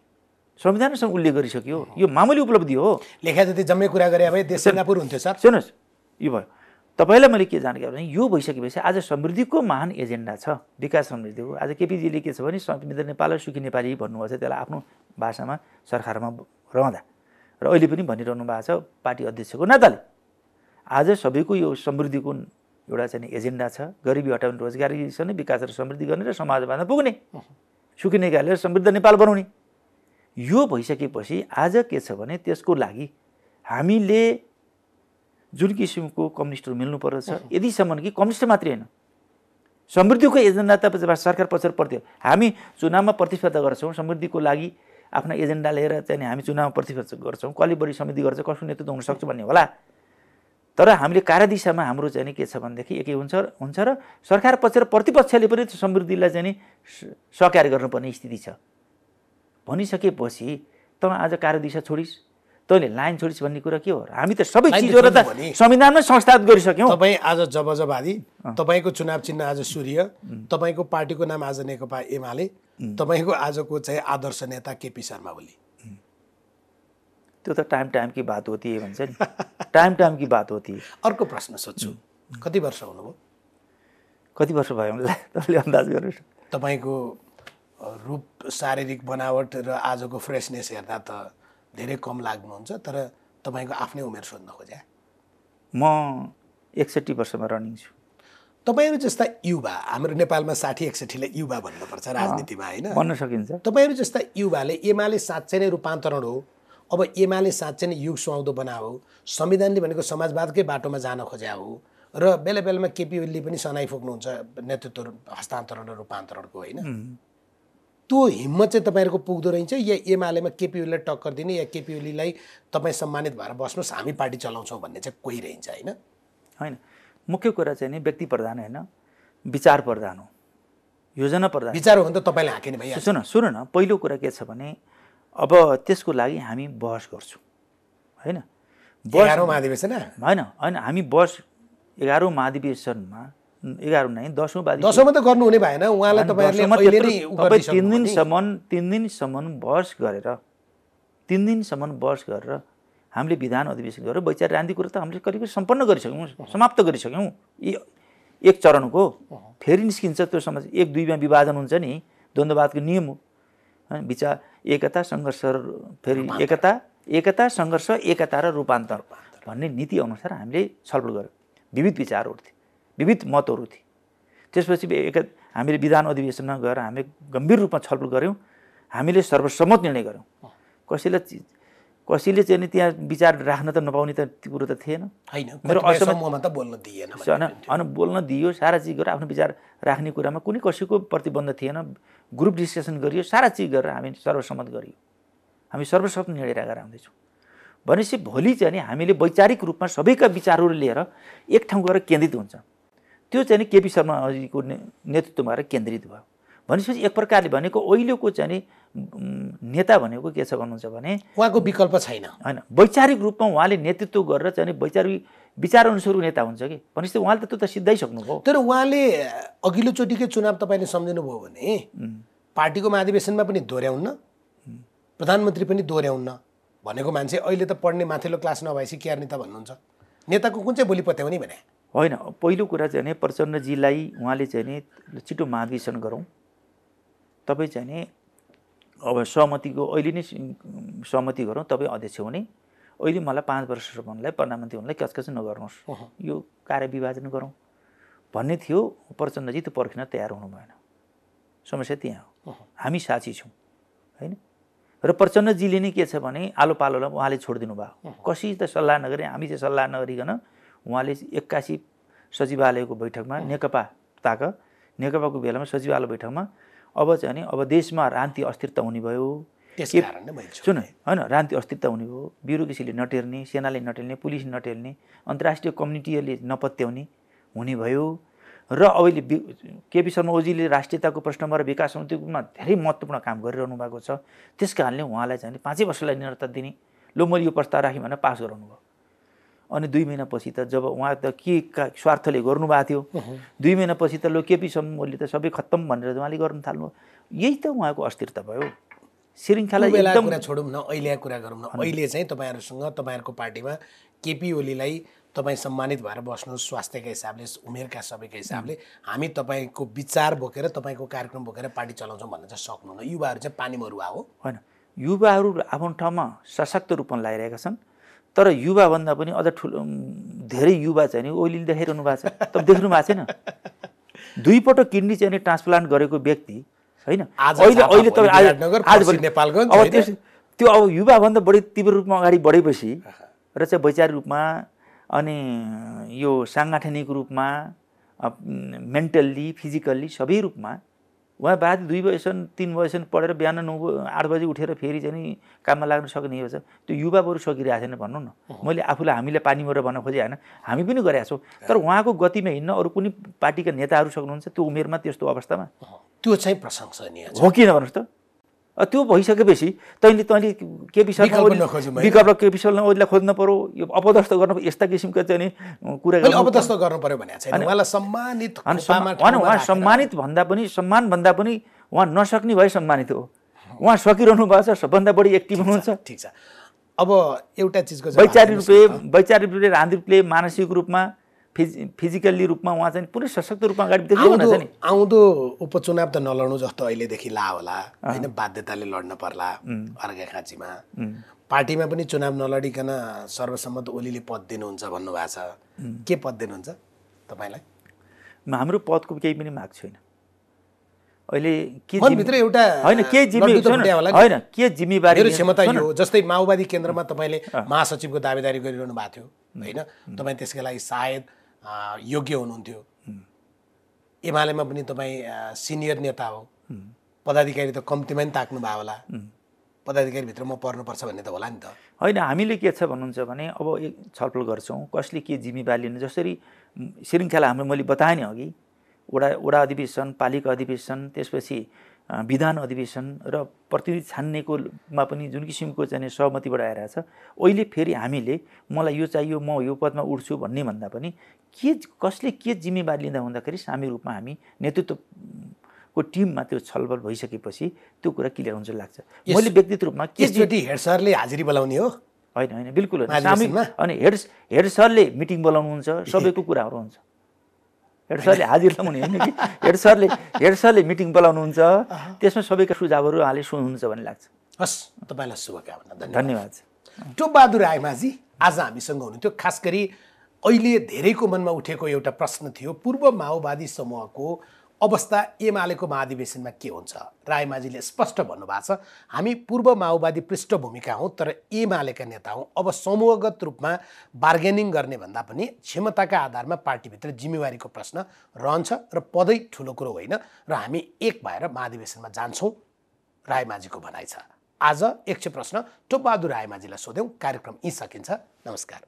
संविधानसँग उल्लेख गरिसक्यो। यो मामुली उपलब्धि हो लेखा जति जम्मै कुरा गरे भए देश सिङ्गापुर हुन्थ्यो। सर सुन्नुहोस् यो भयो तपाईलाई मैले के जानकारी भने यो भइसकेपछि आज समृद्धिको महान एजेन्डा छ विकास समृद्धिको। आज केपीजीले के छ भने समृद्ध नेपाल सुखी नेपाली भन्नुभएको छ त्यसलाई आफ्नो भाषामा सरकारमा रहँदा र अहिले पनि भनिरहनु भएको छ पार्टी अध्यक्षको नाताले। आज सबैको यो समृद्धिको एउटा चाहिँ एजेन्डा छ गरिबी हटाउने रोजगारीसँग विकास र समृद्धि गर्ने र समाजवादमा पुग्ने सुखी नेपाली समृद्ध नेपाल बनाउने। यो भइसकेपछि आज के छ भने त्यसको लागि हामीले जुन किसिमको कम्युनिस्टहरू मिल्नुपर्छ यदिसम्म कि कम्युनिस्ट मात्रै होइन समृद्धिको एजेन्डा त सरकार पछाडि पर्थ्यो। हामी चुनावमा प्रतिस्पर्धा गर्छौँ समृद्धिको लागि आफ्ना एजेन्डा लिएर चाहिँ हामी चुनावमा प्रतिस्पर्धा गर्छौँ कसले बढी समिति गर्छ कसको नेतृत्व हुनसक्छ भन्ने होला। तर हामीले कार्यदिशामा हाम्रो चाहिँ के छ भनेदेखि एकै हुन्छ हुन्छ र सरकार पक्ष र प्रतिपक्षले पनि समृद्धिलाई चाहिँ सहकार गर्नुपर्ने स्थिति छ। भनिसकेपछि त आज कार्यदिशा छोडिस् तैँले लाइन छोडिस् भन्ने कुरा के हो। हामी त सबै चिजहरू त संविधानमा संस्थागत गरिसक्यौँ। तपाईँ आज जबजबादी तपाईँको चुनाव चिन्ह आज सूर्य तपाईँको पार्टीको नाम आज नेकपा एमाले तपाईँको आजको चाहिँ आदर्श नेता केपी शर्मा ओली। त्यो त टाइम टाइम की बात होती है भन्छ नि टाइम टाइम की बात होती है। अर्को प्रश्न सोध्छु कति वर्ष हुनुभयो कति वर्ष भयो मलाई तपाईँले अन्दाज गर्नुहोस्। तपाईँको रूप शारीरिक बनावट र आजको फ्रेसनेस हेर्दा त धेरै कम लाग्नुहुन्छ तर तपाईँको आफ्नै उमेर सोध्न खोजे। म एकसट्ठी वर्षमा रनिङ छु। तपाईँहरू जस्ता युवा हाम्रो नेपालमा साठी एकसट्ठीलाई युवा भन्नुपर्छ राजनीतिमा होइन भन्न सकिन्छ। तपाईँहरू जस्ता युवाले एमाले साँच्चै नै रूपान्तरण हो अब एमाले साँच्चै नै युग सुहाउँदो बनाओ संविधानले भनेको समाजवादकै बाटोमा जान खोज्या हो र बेला बेलामा केपी ओलीले पनि सनाइ फुक्नुहुन्छ नेतृत्व हस्तान्तरण र रूपान्तरणको होइन त्यो हिम्मत चाहिँ तपाईँहरूको पुग्दो रहेछ या एमालेमा केपी ओलीलाई टक्कर दिने या केपी ओलीलाई तपाईँ सम्मानित भएर बस्नुहोस् हामी पार्टी चलाउँछौँ भन्ने चाहिँ कोही रहन्छ होइन होइन। मुख्य कुरा चाहिँ नि व्यक्ति प्रधान होइन विचार प्रधान हो योजना प्रधान विचार हो भने त तपाईँलाई हाकिने भइहाल्छ। सुन सुन न पहिलो कुरा के छ भने अब त्यसको लागि हामी बहस गर्छौँ होइन एघारौँ महाधिवेशन होइन होइन हामी बहस एघारौँ महाधिवेशनमा एघारौँ नै दसौँ दसौँमा त गर्नुहुने भएन उहाँलाई तपाईँ तिन दिनसम्म तिन दिनसम्म बहस गरेर तिन दिनसम्म बहस गरेर हामीले विधान अधिवेशन गरेर वैचारिक राजनीतिक कुरो त हामीले करिब सम्पन्न गरिसक्यौँ समाप्त गरिसक्यौँ। एक चरणको फेरि निस्किन्छ त्यो समस्या एक दुईमा विभाजन हुन्छ नि द्वन्द्ववादको नियम हो होइन विचार एकता सङ्घर्ष फेरि एकता एकता सङ्घर्ष एकता र रूपान्तर भन्ने नीतिअनुसार हामीले छलफल गऱ्यौँ। विविध विचारहरू थिए विविध मतहरू थिए त्यसपछि एक हामीले विधान अधिवेशनमा गएर हामीले गम्भीर रूपमा छलफल गऱ्यौँ। हामीले सर्वसम्मत निर्णय गऱ्यौँ। कसैलाई कसैले चाहिँ त्यहाँ विचार राख्न त नपाउने त कुरो त थिएन होइन मेरो असममा त बोल्न दिएन होइन बोल्न दियो सारा चिज गरेर आफ्नो विचार राख्ने कुरामा कुनै कसैको प्रतिबन्ध थिएन। ग्रुप डिस्कसन गरियो सारा चिज गरेर हामी सर्वसम्मत गरियो हामी सर्वसम्मत निर्णय राखेर आउँदैछौँ। भनेपछि भोलि चाहिँ हामीले वैचारिक रूपमा सबैका विचारहरू लिएर एक ठाउँ गएर केन्द्रित हुन्छ त्यो चाहिँ केपी शर्मा ओलीको नेतृत्वमा गएर केन्द्रित भयो। भनेपछि एक प्रकारले भनेको अहिलेको चाहिँ नेता भनेको के छ भन्नुहुन्छ भने उहाँको विकल्प छैन होइन वैचारिक रूपमा उहाँले नेतृत्व गरेर चाहिँ वैचारिक विचार अनुसारको नेता हुन्छ कि भनेपछि उहाँले त त्यो त सिद्धाइसक्नुभयो। तर उहाँले अघिल्लोचोटिकै चुनाव तपाईँले सम्झिनुभयो भने पार्टीको महाधिवेशनमा पनि दोहोऱ्याउन्न प्रधानमन्त्री पनि दोहोऱ्याउन्न भनेको मान्छे अहिले त पढ्ने माथिल्लो क्लास नभएपछि के नेता भन्नुहुन्छ नेताको कुन चाहिँ बोली पत्याउने भने होइन। पहिलो कुरा चाहिँ प्रचण्डजीलाई उहाँले चाहिँ छिटो महाधिवेशन गरौँ तपाईँ चाहिँ अब सहमतिको अहिले नै सहमति गरौँ तपाईँ अध्यक्ष हुने अहिले मलाई पाँच वर्षसम्मलाई प्रधानमन्त्री हुनलाई कचकच नगर्नुहोस् यो कार्य विभाजन गरौँ भन्ने थियो। प्रचण्डजी त्यो पर्खिन तयार हुनु भएन समस्या त्यहाँ हो हामी साथी छौँ होइन र प्रचण्डजीले नै के छ भने आलो पालोलाई उहाँले छोडिदिनु भयो। कसै त सल्लाह नगरे, हामी चाहिँ सल्लाह नगरिकन उहाँले एक्कासी सचिवालयको बैठकमा नेकपा ताका नेकपाको बेलामा सचिवालय बैठकमा अब चाहिँ नि अब देशमा राजनीतिक अस्थिरता हुने भयो, त्यसै कारणले भन्छ सुन हैन राजनीतिक अस्थिरता हुने भयो, ब्युरोक्रेसीले नटेर्ने, सेनाले नटेल्ने, पुलिस नटेल्ने, अन्तर्राष्ट्रिय कम्युनिटीले नपत्याउने हुने भयो। र अहिले केपी शर्मा ओजीले राष्ट्रियताको प्रश्नमा र विकास समितिमा धेरै महत्त्वपूर्ण काम गरिरहनु भएको छ, त्यस कारणले उहाँलाई चाहिँ पाँचै वर्षलाई निरन्तरता दिने, लो मैले यो प्रस्ताव राखेँ भनेर पास गराउनु भयो। अनि दुई महिनापछि त जब उहाँ त के स्वार्थले गर्नुभएको थियो, दुई महिनापछि त लो केपी शर्मा ओलीले त सबै खत्तम भनेर उहाँले गर्नु थाल्नु, यही त उहाँको अस्थिरता भयो। श्रृङ्खला एकदम छोडौँ न, अहिलेको कुरा गरौँ न। अहिले चाहिँ तपाईँहरूसँग तपाईँहरूको पार्टीमा केपी ओलीलाई तपाईं सम्मानित भएर बस्नु, स्वास्थ्यका हिसाबले, उमेरका सबैका हिसाबले हामी तपाईँको विचार बोकेर तपाईँको कार्यक्रम बोकेर पार्टी चलाउँछौँ भन्न चाहिँ सक्नुहुन्न। युवाहरू चाहिँ पानी मरुवा हो होइन, युवाहरू आफ्नो ठाउँमा सशक्त रूपमा लगाइरहेका छन्, तर युवाभन्दा पनि अझ ठुलो धेरै युवा चाहिँ नि ओलीले देखाइरहनु भएको छ। तपाईँ देख्नु भएको छैन दुईपटक किडनी चाहिँ नि ट्रान्सप्लान्ट गरेको व्यक्ति होइन अहिले अहिले तपाईँ अब त्यो अब युवाभन्दा बढी तीव्र रूपमा अगाडि बढेपछि र चाहिँ वैचारिक रूपमा अनि यो सांगठनिक रूपमा मेन्टल्ली फिजिकल्ली सबै रूपमा उहाँ बाद दुई बजेसम्म तीन बजेसम्म पढेर बिहान नौ आठ बजे उठेर फेरि चाहिँ काममा लाग्न सक्ने हो। त्यो युवा बरु सकिरहेको छैन भन्नु न, मैले आफूलाई हामीले पानी मरेर भन्न खोजेँ होइन, हामी पनि गरेका छौँ, तर उहाँको गतिमा हिँड्न अरू कुनै पार्टीका नेताहरू सक्नुहुन्छ त्यो उमेरमा त्यस्तो अवस्थामा? त्यो चाहिँ प्रशंसनीय हो किन भन्नुहोस् त। त्यो भइसकेपछि तैँले तैँले केपी शर्मा विकल्प केपी शर्मा ओलीलाई खोज्नु पर्यो, यो अपदस्थ गर्नु यस्ता किसिमका चाहिँ कुरा अपदस्थ गर्नु पर्यो भने छैन। उहाँलाई सम्मानित उहाँ सम्मानित भन्दा पनि सम्मान भन्दा पनि उहाँ नसक्ने भए सम्मानित हो, उहाँ सकिरहनु भएको छ, सबभन्दा बढी एक्टिभ हुनुहुन्छ। ठिक छ, अब एउटा चिजको वैचारिक रूपले वैचारिक रूपले राजनीतिक रूपले मानसिक रूपमा फिजिकल्ली रूपमा उहाँ चाहिँ पुरै सशक्त रूपमा अगाडि देख्नुहुन्छ नि। आउँदो उपचुनाव त नलड्नु जस्तो अहिलेदेखि ला होला होइन, बाध्यताले लड्न पर्ला अर्घाखाँचीमा, पार्टीमा पनि चुनाव नलडिकन सर्वसम्मत ओलीले पद दिनुहुन्छ भन्नुभएको छ, के पद दिनुहुन्छ तपाईँलाई? हाम्रो पदको केही पनि माग छैन अहिले, के मनभित्र एउटा हैन के जिम्मेवारी होला हैन के जिम्मेवारी मेरो क्षमता यो जस्तै माओवादी केन्द्रमा तपाईँले महासचिवको दावेदारी गरिरहनु भएको थियो हैन, तपाईँ त्यसका लागि सायद योग्य हुनुहुन्थ्यो, एमालेमा पनि तपाईँ सिनियर नेता हो, पदाधिकारी त कम्तीमा नि ताक्नु भयो होला, पदाधिकारीभित्र म पर्नुपर्छ भन्ने त होला नि त होइन। हामीले के छ भन्नुहुन्छ भने अब एक छलफल गर्छौँ, कसले के जिम्मेवारी लिने, जसरी श्रृङ्खला हाम्रो मैले बताएँ नि अघि, वडा वडा अधिवेशन, पालिका अधिवेशन, त्यसपछि विधान अधिवेशन र प्रतिनिधि छान्नेकोमा पनि जुन किसिमको चाहिँ सहमतिबाट आइरहेछ। अहिले फेरि हामीले मलाई यो चाहियो म यो पदमा उठ्छु भन्ने भन्दा पनि के कसले के जिम्मेवारी लिँदा हुँदाखेरि सामी रूपमा हामी नेतृत्वको टिममा त्यो छलफल भइसकेपछि त्यो कुरा क्लियर हुन्छ लाग्छ। मैले व्यक्तिगत रूपमा के हेड सरले हाजिरी बोलाउने हो होइन होइन बिल्कुल अनि हेड हेड सरले मिटिङ बोलाउनुहुन्छ, सबैको कुराहरू हुन्छ, हेड सरले हाजिर लगाउने होइन कि हेड सरले हेड सरले मिटिङ बोलाउनुहुन्छ, त्यसमा सबैका सुझावहरू उहाँले सुन्नुहुन्छ भन्ने लाग्छ। हस्, तपाईँलाई शुभकामना, धन्यवाद। टोपबहादुर आइमाझी आज हामीसँग हुनुहुन्थ्यो। खास गरी अहिले धेरैको मनमा उठेको एउटा प्रश्न थियो, पूर्व माओवादी समूहको अवस्था एमालेको महाधिवेशनमा के हुन्छ? रायमाझीले स्पष्ट भन्नुभएको छ, हामी पूर्व माओवादी पृष्ठभूमिका हौँ तर एमालेका नेता हौँ, अब समूहगत रूपमा बार्गेनिङ गर्ने भन्दा पनि क्षमताका आधारमा पार्टीभित्र जिम्मेवारीको प्रश्न रहन्छ र पदै ठुलो कुरो होइन र हामी एक भएर महाधिवेशनमा जान्छौँ रायमाझीको भनाइ छ। आज एकछिन प्रश्न टोपबहादुर रायमाझीलाई सोध्यौँ, कार्यक्रम यी सकिन्छ, नमस्कार।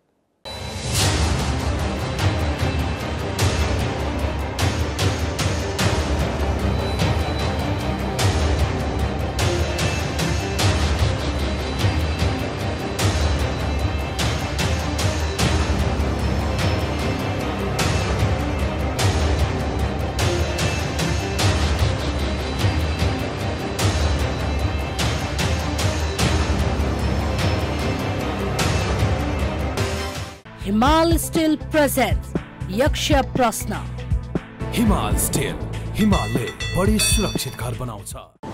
हिमाल स्टिल प्रेजेंट यक्ष प्रश्न। हिमाल स्टिल हिमालले बढी सुरक्षित घर बनाउँछ।